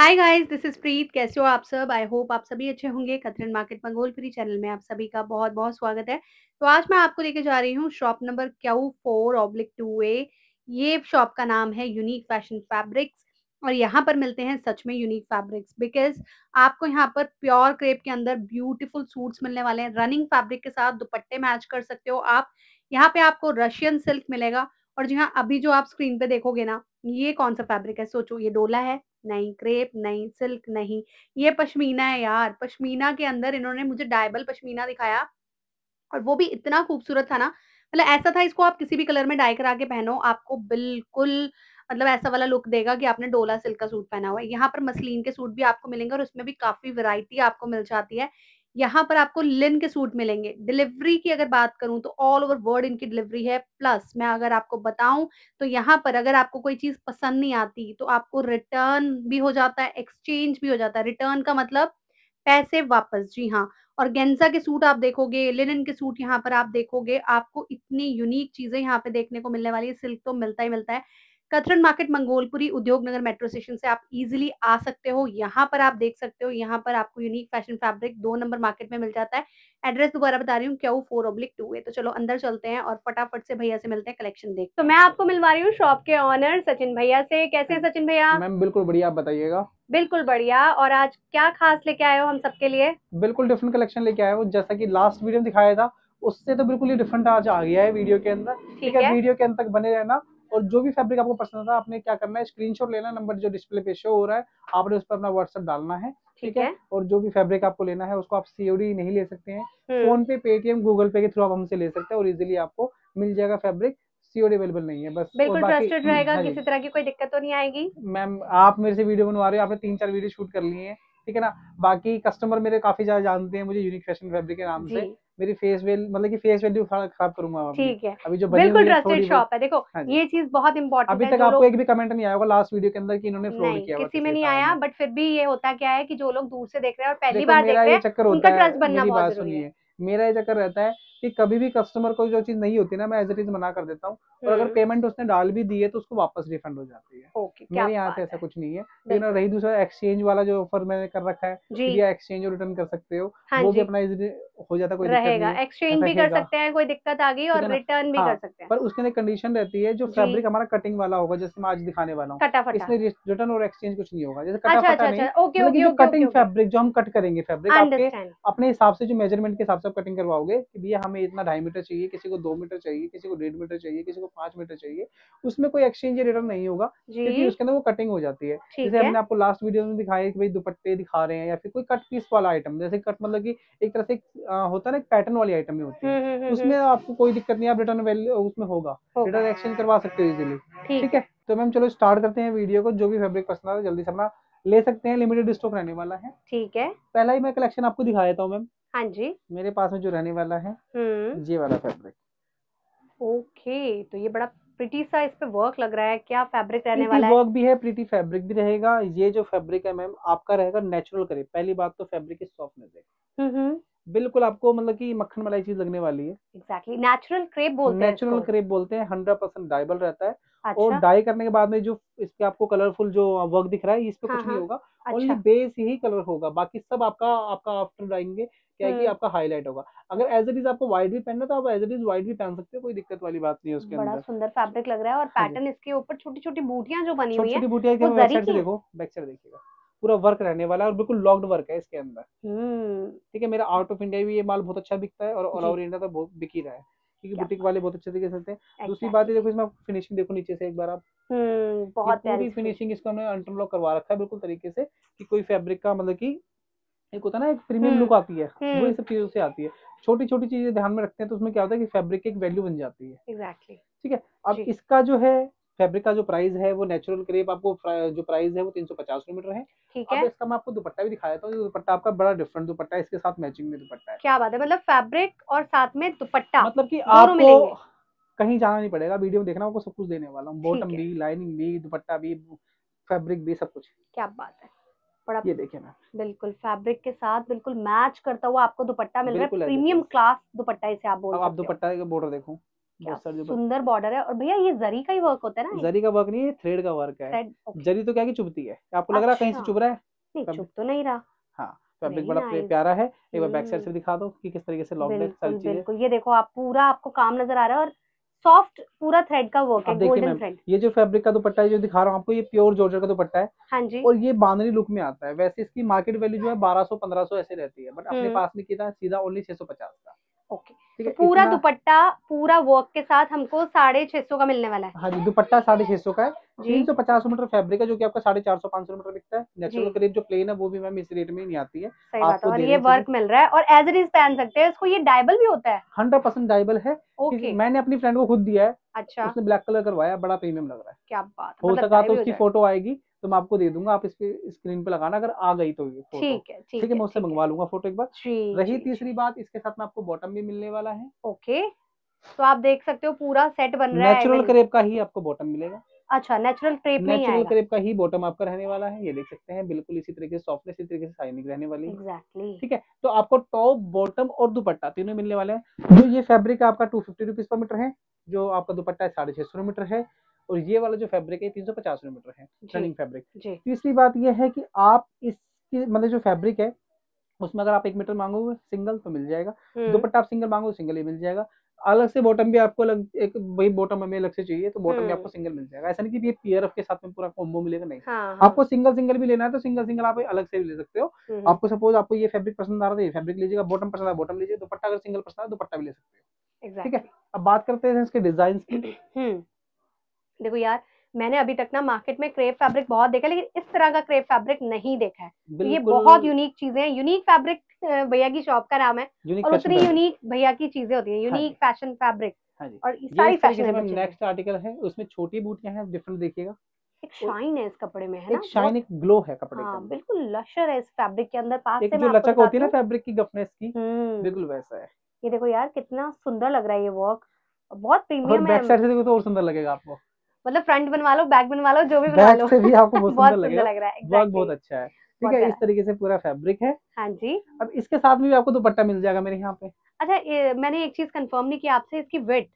Hi guys, this is Preet. कैसे हो आप सब? आई होप आप सभी अच्छे होंगे। कतरन मार्केट मंगोलपुरी चैनल में आप सभी का बहुत बहुत स्वागत है। तो आज मैं आपको लेके जा रही हूँ शॉप नंबर Q4/2A। ये शॉप का नाम है यूनिक फैशन फैब्रिक्स और यहाँ पर मिलते हैं सच में यूनिक फैब्रिक्स, बिकॉज आपको यहाँ पर प्योर क्रेप के अंदर ब्यूटीफुल सूट्स मिलने वाले हैं। रनिंग फैब्रिक के साथ दुपट्टे मैच कर सकते हो आप। यहाँ पे आपको रशियन सिल्क मिलेगा और जी हाँ, अभी जो आप स्क्रीन पे देखोगे ना, ये कौन सा फैब्रिक है? सोचो, ये डोला है? नहीं। क्रेप? नहीं। सिल्क? नहीं। ये पश्मीना है यार। पश्मीना के अंदर इन्होंने मुझे डायबल पश्मीना दिखाया और वो भी इतना खूबसूरत था ना, मतलब ऐसा था इसको आप किसी भी कलर में डाई करा के पहनो, आपको बिल्कुल मतलब ऐसा वाला लुक देगा कि आपने डोला सिल्क का सूट पहना हुआ है। यहाँ पर मसलिन के सूट भी आपको मिलेंगे और उसमें भी काफी वैरायटी आपको मिल जाती है। यहाँ पर आपको लिन के सूट मिलेंगे। डिलीवरी की अगर बात करूं तो ऑल ओवर वर्ल्ड इनकी डिलीवरी है। प्लस मैं अगर आपको बताऊं तो यहाँ पर अगर आपको कोई चीज पसंद नहीं आती तो आपको रिटर्न भी हो जाता है, एक्सचेंज भी हो जाता है। रिटर्न का मतलब पैसे वापस, जी हाँ। और गेंजा के सूट आप देखोगे, लिनन के सूट यहाँ पर आप देखोगे, आपको इतनी यूनिक चीजें यहाँ पे देखने को मिलने वाली है। सिल्क तो मिलता ही मिलता है। कतरन मार्केट मंगोलपुरी उद्योग नगर मेट्रो स्टेशन से आप इजीली आ सकते हो। यहाँ पर आप देख सकते हो, यहाँ पर आपको unique fashion fabric 2 number market में मिल जाता है। एड्रेस दोबारा बता रही हूँ, Q4/2A। तो चलो अंदर चलते हैं और फटाफट से भैया से मिलते हैं, कलेक्शन देख। तो मैं आपको मिलवा रही हूँ शॉप के ऑनर सचिन भैया से। कैसे हैं सचिन भैया? मैम बिल्कुल बढ़िया, आप बताइएगा? बिल्कुल बढ़िया। और आज क्या खास लेके आए हो हम सबके लिए? बिल्कुल डिफरेंट कलेक्शन लेके आए हो। जैसा की लास्ट वीडियो दिखाया था उससे तो बिल्कुल डिफरेंट आज आ गया है वीडियो के अंदर। ठीक है, वीडियो के अंत तक बने रहना। और जो भी फैब्रिक आपको पसंद आता है, आपने क्या करना है, स्क्रीनशॉट लेना, नंबर जो डिस्प्ले पे शो हो रहा है आपने उस पर अपना व्हाट्सएप डालना है। ठीक है। और जो भी फैब्रिक आपको लेना है उसको आप COD नहीं ले सकते हैं, फोन पे, पेटीएम, गूगल पे के थ्रू आप हमसे ले सकते हैं और इजीली आपको मिल जाएगा फैब्रिक। COD अवेलेबल नहीं है, बस बिल्कुल ट्रस्टेड रहेगा। किसी तरह की कोई दिक्कत तो नहीं आएगी। मैम आप मेरे से वीडियो बनवा रहे हो, आपने 3-4 वीडियो शूट कर ली है, ठीक है ना। बाकी कस्टमर मेरे काफी ज्यादा जानते हैं मुझे यूनिक फैशन फैब्रिक के नाम से। मेरी फेस वैल्यू मतलब कि फेस वैल्यू खराब करूंगा। ठीक है, अभी जो बिल्कुल ट्रस्टेड शॉप है। देखो ये चीज बहुत इंपॉर्टेंट है। अभी तक आपको एक भी कमेंट नहीं आया होगा लास्ट वीडियो के अंदर कि इन्होंने फ्रॉड किया, किसी में नहीं आया। बट फिर भी ये होता क्या है कि जो लोग दूर से देख रहे हैं और पहली बार देख रहे हैं, उनका ट्रस्ट बनना बहुत जरूरी है। मेरा ये चक्कर रहता है कि कभी भी कस्टमर को जो चीज नहीं होती ना, मैं एज इट इज मना कर देता हूँ और अगर पेमेंट उसने डाल भी दी है तो उसको वापस रिफंड हो जाती है। मेरे यहाँ से ऐसा कुछ नहीं है। लेकिन रही दूसरा एक्सचेंज वाला जो ऑफर मैंने कर रखा है, या एक्सचेंज और रिटर्न कर सकते हो, वो भी अपना इजीली हो जाता है। कोई रहेगा, एक्सचेंज भी कर सकते हैं, कोई दिक्कत आ गई, और रिटर्न भी कर सकते हैं। पर उसके अंदर कंडीशन रहती है, जो फैब्रिक हमारा कटिंग वाला होगा, जैसे मैं आज दिखाने वाला हूँ, इसमें रिटर्न और एक्सचेंज कुछ नहीं होगा। जैसे कटिंग फैब्रिक जो हम कट करेंगे, फैब्रिक अपने हिसाब से, जो मेजरमेंट के हिसाब से कटिंग करवाओगे, भैया हमें इतना 2.5 मीटर चाहिए, किसी को 2 मीटर चाहिए, किसी को 1.5 मीटर चाहिए, किसी को 5 मीटर चाहिए, उसमें कोई एक्सचेंज या रिटर्न नहीं होगा, क्योंकि उसके अंदर वो कटिंग हो जाती है। जैसे हमने आपको लास्ट वीडियो में दिखाया कि भाई दुपट्टे दिखा रहे हैं या फिर कोई कट पीस वाला आइटम, जैसे कट मतलब कि एक तरह से होता है ना, पैटर्न वाली आइटम होती है, उसमें आपको कोई दिक्कत नहीं है, आप रिटर्न वैल्यू उसमें होगा, रिटर्न एक्सचेंज करवा सकते हो इजीली। ठीक है, तो मैम चलो स्टार्ट करते हैं वीडियो को। जो भी फैब्रिक पसंद आता है जल्दी से अपना ले सकते हैं, लिमिटेड स्टॉक रहने वाला है। ठीक है, पहला ही मैं कलेक्शन आपको दिखा देता हूँ मैम। हाँ जी, मेरे पास में जो रहने वाला है ये वाला फैब्रिक। ओके, तो ये बड़ा प्रिटी सा इस पे वर्क लग रहा है। क्या फैब्रिक रहने वाला है? वर्क भी है, प्रिटी फैब्रिक भी रहेगा। ये जो फैब्रिक है मैम आपका रहेगा नेचुरल क्रेप। पहली बात तो फैब्रिक की सॉफ्टनेस है, बिल्कुल आपको मतलब कि मक्खन मलाई चीज लगने वाली है। एग्जैक्टली, नेचुरल क्रेप बोलते हैं, नेचुरल क्रेप बोलते हैं। 100% डाइबल रहता है। अच्छा। और डाई करने के बाद में जो इसके आपको कलरफुल जो वर्क दिख रहा है, इस पे कुछ नहीं होगा, ओनली बेस ही कलर होगा, बाकी सब आपका आफ्टर डाइंग क्या है कि आपका हाईलाइट होगा। अगर एज इट इज आपको व्हाइट भी पहनना तो आप एज इट इज व्हाइट भी पहन सकते हो, कोई दिक्कत वाली बात नहीं है उसके अंदर। बड़ा सुंदर फैब्रिक लग रहा है और पैटर्न इसके ऊपर छोटी-छोटी बूटियां जो बनी हुई है, छोटी-छोटी बूटियां। बैक साइड से देखो, बैक साइड देखिएगा, पूरा वर्क रहने वाला है और बिल्कुल लॉक्ड वर्क है इसके अंदर। ठीक है, मेरा आउट ऑफ इंडिया भी ये माल बहुत अच्छा बिकता है और ऑल ओवर इंडिया तो बहुत बिक ही रहा है, क्योंकि बुटीक वाले बहुत अच्छे तरीके से करते हैं। दूसरी बात ये देखो, इसमें फिनिशिंग देखो नीचे से एक बार आप, बहुत प्यारी फिनिशिंग इसका उन्होंने इंटरलॉक करवा रखा है बिल्कुल तरीके से, कि कोई फैब्रिक का मतलब कि एक होता है ना, एक प्रीमियम लुक आती है, वो इन सब चीजों से आती है। छोटी छोटी चीजें ध्यान में रखते हैं तो उसमें क्या होता है कि फैब्रिक की एक वैल्यू बन जाती है। एग्जैक्टली। ठीक है, अब इसका जो है फैब्रिक का जो प्राइस है, वो नेचुरल क्रेप आपको जो प्राइस है वो 350 मीटर है। ठीक है, अब इसका मैं आपको दुपट्टा भी दिखा देता हूँ। दुपट्टा आपका बड़ा डिफरेंट दुपट्टा है, इसके साथ मैचिंग में दुपट्टा है। क्या बात है, मतलब फैब्रिक और साथ में दुपट्टा, मतलब की आपको कहीं जाना नहीं पड़ेगा, वीडियो में देखना, आपको सब कुछ देने वाला हूँ। बॉटम भी, लाइनिंग भी, दुपट्टा भी, फैब्रिक भी, सब कुछ। क्या बात है, ये देखिए ना, बिल्कुल फैब्रिक के साथ बिल्कुल मैच करता हुआ आपको दुपट्टा मिल रहा है। प्रीमियम क्लास दुपट्टा इसे आप बोल सकते हो। आप दुपट्टा का बॉर्डर देखो, सुंदर बॉर्डर है। और भैया ये जरी का ही वर्क होता है ना? जरी का वर्क नहीं है, थ्रेड का वर्क है। जरी तो क्या की चुभती है, आपको लग रहा है कहीं से चुभ रहा है? नहीं, चुभ तो नहीं रहा। हाँ, फैब्रिक बड़ा प्यारा है। एक बार बैक साइड से दिखा दो कि किस तरीके से लॉन्ग नेक सारी चीजें। बिल्कुल, ये देखो आप पूरा आपको काम नजर आ रहा है और सॉफ्ट पूरा थ्रेड का वर्क है, गोल्डन थ्रेड। ये जो फैब्रिक का दुपट्टा है जो दिखा रहा हूँ आपको, ये प्योर जॉर्जेट का दुपट्टा है। हाँ जी। और ये बांधनी लुक में आता है। वैसे इसकी मार्केट वैल्यू जो है 1200-1500 ऐसे रहती है, बट अपने पास में कितना सीधा ओनली 650 का। ओके, तो पूरा दुपट्टा पूरा वर्क के साथ हमको 650 का मिलने वाला है। हाँ जी, दुपट्टा 650 का है। 350 मीटर फैब्रिक है जो कि आपका 450-500 मीटर बिकता है। नेचुरल करीब जो प्लेन है वो भी मैम इस रेट में नहीं आती है। सही बात है। और ये वर्क मिल रहा है और एज इट इज पहन सकते हैं इसको। ये डायबल भी होता है, 100% डायबल है। मैंने अपनी फ्रेंड को खुद दिया है। अच्छा। उसने ब्लैक कलर करवाया, बड़ा प्रीमियम लग रहा है। क्या बात है। हो सका तो उसकी फोटो आएगी तो मैं आपको दे दूंगा, आप इसके स्क्रीन पे लगाना अगर आ गई तो। ये ठीक है, ठीक है, मैं उससे मंगवा लूंगा फोटो एक बार। रही तीसरी बात, इसके साथ में आपको बॉटम भी मिलने वाला है। ओके, तो आप देख सकते हो पूरा सेट बन रहा है। नेचुरल क्रेप का ही आपको बॉटम मिलेगा। अच्छा, नेचुरल क्रेप में नेचुरल क्रेप का ही बॉटम आपका रहने वाला है। ये देख सकते हैं, बिल्कुल इसी तरीके से सॉफ्टनेस, इसी तरीके से शाइनिंग रहने वाली है। एग्जैक्टली, ठीक है। तो आपको टॉप, बॉटम और दुपट्टा तीनों मिलने वाले हैं। तो ये फैब्रिक आपका 250 रुपीज/मीटर है, जो आपका दुपट्टा है 650 मीटर है, और ये वाला जो फैब्रिक है 350 मीटर है, रनिंग फैब्रिक। तीसरी बात ये है कि आप इसकी मतलब जो फैब्रिक है उसमें अगर आप 1 मीटर मांगोगे सिंगल तो मिल जाएगा, दुपट्टा आप सिंगल मांगोगे सिंगल ही मिल जाएगा। अलग से बॉटम भी आपको अलग, एक भाई बॉटम हमें अलग से चाहिए तो बॉटम भी आपको सिंगल मिल जाएगा। ऐसा नहीं कि ये पीआरएफ के साथ में पूरा कॉम्बो मिलेगा, नहीं। हाँ। आपको सिंगल सिंगल भी लेना है तो सिंगल सिंगल आप अलग से भी ले सकते हो। आपको सपोज आपको ये फैब्रिक पसंद आ रहा है, ये फैब्रिक लीजिएगा। बॉटम पसंद है, बॉटम लीजिए। दुपट्टा अगर सिंगल पसंद है, दुपट्टा भी ले सकते हो। ठीक है, अब बात करते हैं इसके डिजाइन की। देखो यार, मैंने अभी तक ना मार्केट में क्रेप फैब्रिक बहुत देखा, लेकिन इस तरह का क्रेप फैब्रिक नहीं देखा है। ये बहुत यूनिक चीजें हैं। यूनिक फैब्रिक भैया की शॉप का नाम है और उतनी यूनिक भैया की चीजें होती हैं। Unique fashion fabric. और सारी फैशन। नेक्स्ट आर्टिकल है, उसमें छोटी बूटियां हैं, डिफरेंट देखिएगा। एक शाइन है इस कपड़े में, है ना? शाइन, एक ग्लो है कपड़े का। बिल्कुल लशर है इस फैब्रिक के अंदर। पास से जो लचक होती है ना फैब्रिक की, गफनेस की, बिल्कुल वैसा है। ये देखो यार, कितना सुंदर लग रहा है ये वर्क, बहुत प्रीमियम है। बैक साइड से देखो तो और सुंदर लगेगा आपको। मतलब फ्रंट बनवा लो, बैक बनवा लो, जो भी बनवा लो, से भी आपको बहुत सुंदर लग रहा है। वर्क बहुत अच्छा है। ठीक है, इस तरीके से पूरा फैब्रिक है। हाँ जी। अब इसके साथ में भी आपको दुपट्टा मिल जाएगा मेरे यहाँ पे। अच्छा, मैंने एक चीज कंफर्म नहीं की आपसे, इसकी विड्थ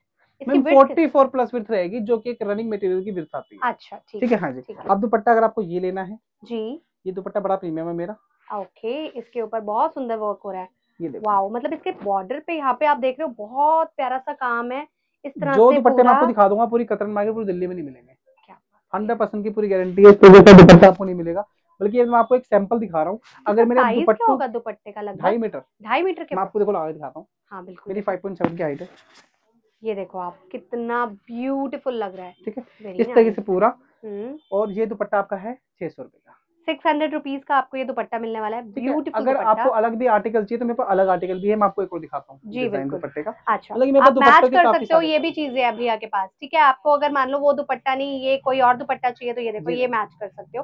44+ विड्थ रहेगी, जो कि एक रनिंग मटेरियल की विड्थ आती है। अच्छा, ठीक है। हाँ जी। अब दुपट्टा अगर आपको ये लेना है जी, ये दुपट्टा बड़ा प्रीमियम है मेरा। ओके, इसके ऊपर बहुत सुंदर वर्क हो रहा है। वाओ, मतलब इसके बॉर्डर पे यहाँ पे आप देख रहे हो बहुत प्यारा सा काम है। इस तरह जो दुपट्टे मैं आपको दिखा दूंगा पूरी कतरन मार्केट, पूरी दिल्ली में नहीं मिलेंगे। 100% की पूरी गारंटी है। इस तरह का दुपट्टा आपको नहीं मिलेगा, बल्कि ये मैं आपको एक सैंपल दिखा रहा हूँ। अगर मेरे दुपट्टे का लगभग 2.5 मीटर के, मैं आपको देखो लगा दिखाता हूँ। हाँ बिल्कुल, मेरी 5.7 की हाइट है। ये देखो आप, कितना ब्यूटीफुल लग रहा है। ठीक है, इस तरीके से पूरा। और ये दुपट्टा आपका है 600 रुपए का। 600 रुपीज का आपको ये दुपट्टा मिलने वाला है। ब्यूटीफुल। अगर आपको अलग भी आर्टिकल चाहिए तो मेरे पास अलग आर्टिकल भी है, मैं आपको एक और दिखाता हूँ जी दुपट्टे का। अच्छा, आप मैच कर सकते हो। ये भी चीजें है भैया के पास। ठीक है, आपको अगर मान लो वो दुपट्टा नहीं, ये कोई और दुपट्टा चाहिए तो ये देखो, ये मैच कर सकते हो।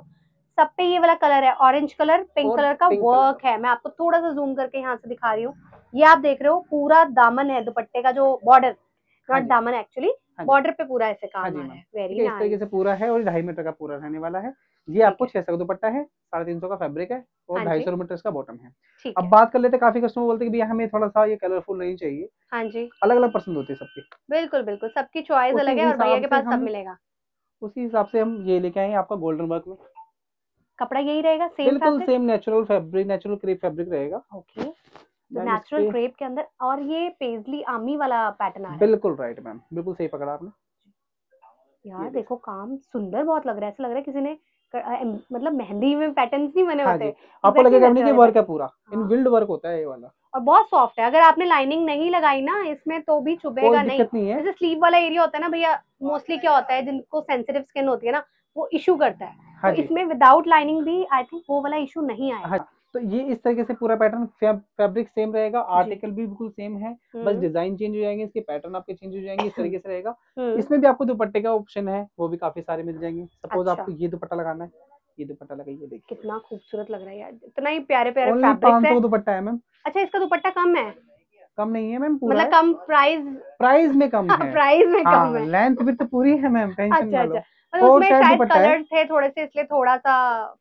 सब पे ये वाला कलर है, ऑरेंज कलर, पिंक कलर का वर्क है। मैं आपको थोड़ा सा जूम करके यहाँ से दिखा रही हूँ। ये आप देख रहे हो पूरा दामन है दुपट्टे का, जो बॉर्डर, नॉट दामन एक्चुअली, बॉर्डर पे पूरा ऐसे काम है। वेरी नाइस, इस तरीके से पूरा है। और 2.5 मीटर का पूरा रहने वाला है। ये आपको 600 का दुपट्टा है, 350 का फैब्रिक है और 250 मीटर का बॉटम है। अब बात कर लेते हैं, काफी कस्टमर बोलते हैं कि भैया हमें थोड़ा सा ये कलरफुल नहीं चाहिए। हाँ जी, अलग अलग पसंद होती है सबकी। बिल्कुल बिल्कुल, सबकी चॉइस अलग है और भैया के पास सब मिलेगा। उसी हिसाब से हम ये लेके आए आपका गोल्डन वर्क में। कपड़ा यही रहेगा सेम, बिल्कुल same natural fabric, natural crepe fabric रहेगा। ओके, नेचुरल क्रेप के अंदर। और ये पेजली आर्मी वाला पैटर्न है। बिल्कुल राइट मैम, बिल्कुल सही पकड़ा आपने। यार देखो, काम सुंदर बहुत लग रहा है। ऐसा लग रहा है किसी ने मतलब मेहंदी में पैटर्न्स नहीं बने होते। आपको लगेगा कि वर्क है पूरा, इनबिल्ड वर्क होता है ये वाला। और बहुत सॉफ्ट है, अगर आपने लाइनिंग नहीं लगाई ना इसमें तो भी चुभेगा नहीं। जैसे स्लीव वाला एरिया होता है ना भैया, मोस्टली क्या होता है जिनको सेंसिटिव स्किन होती है ना, वो इशू करता है। हाँ, तो इसमें विदाउट लाइनिंग भी आई थिंक वो वाला इशू नहीं आया। हाँ, तो ये इस तरीके से पूरा पैटर्न, फैब्रिक सेम रहेगा, आर्टिकल भी बिल्कुल सेम है, बस डिजाइन चेंज हो जाएंगे, इसके पैटर्न आपके चेंज हो जाएंगे। इस तरीके से रहेगा। इसमें भी आपको दुपट्टे का ऑप्शन है, वो भी काफी सारे मिल जाएंगे। सपोज आपको ये दुपट्टा लगाना है, ये दुपट्टा लगाइए। देखिए कितना खूबसूरत लग रहा है यार, इतना ही प्यारे प्यारे फैब्रिक्स है। दुपट्टा है मैम। अच्छा, इसका दुपट्टा कम है? कम नहीं है मैम, मतलब कम प्राइस में कम है। प्राइस में कम है, लेंथ विड्थ पूरी है मैम, टेंशन ना लो। उसमें शायद कलर थे थोड़े से, इसलिए थोड़ा सा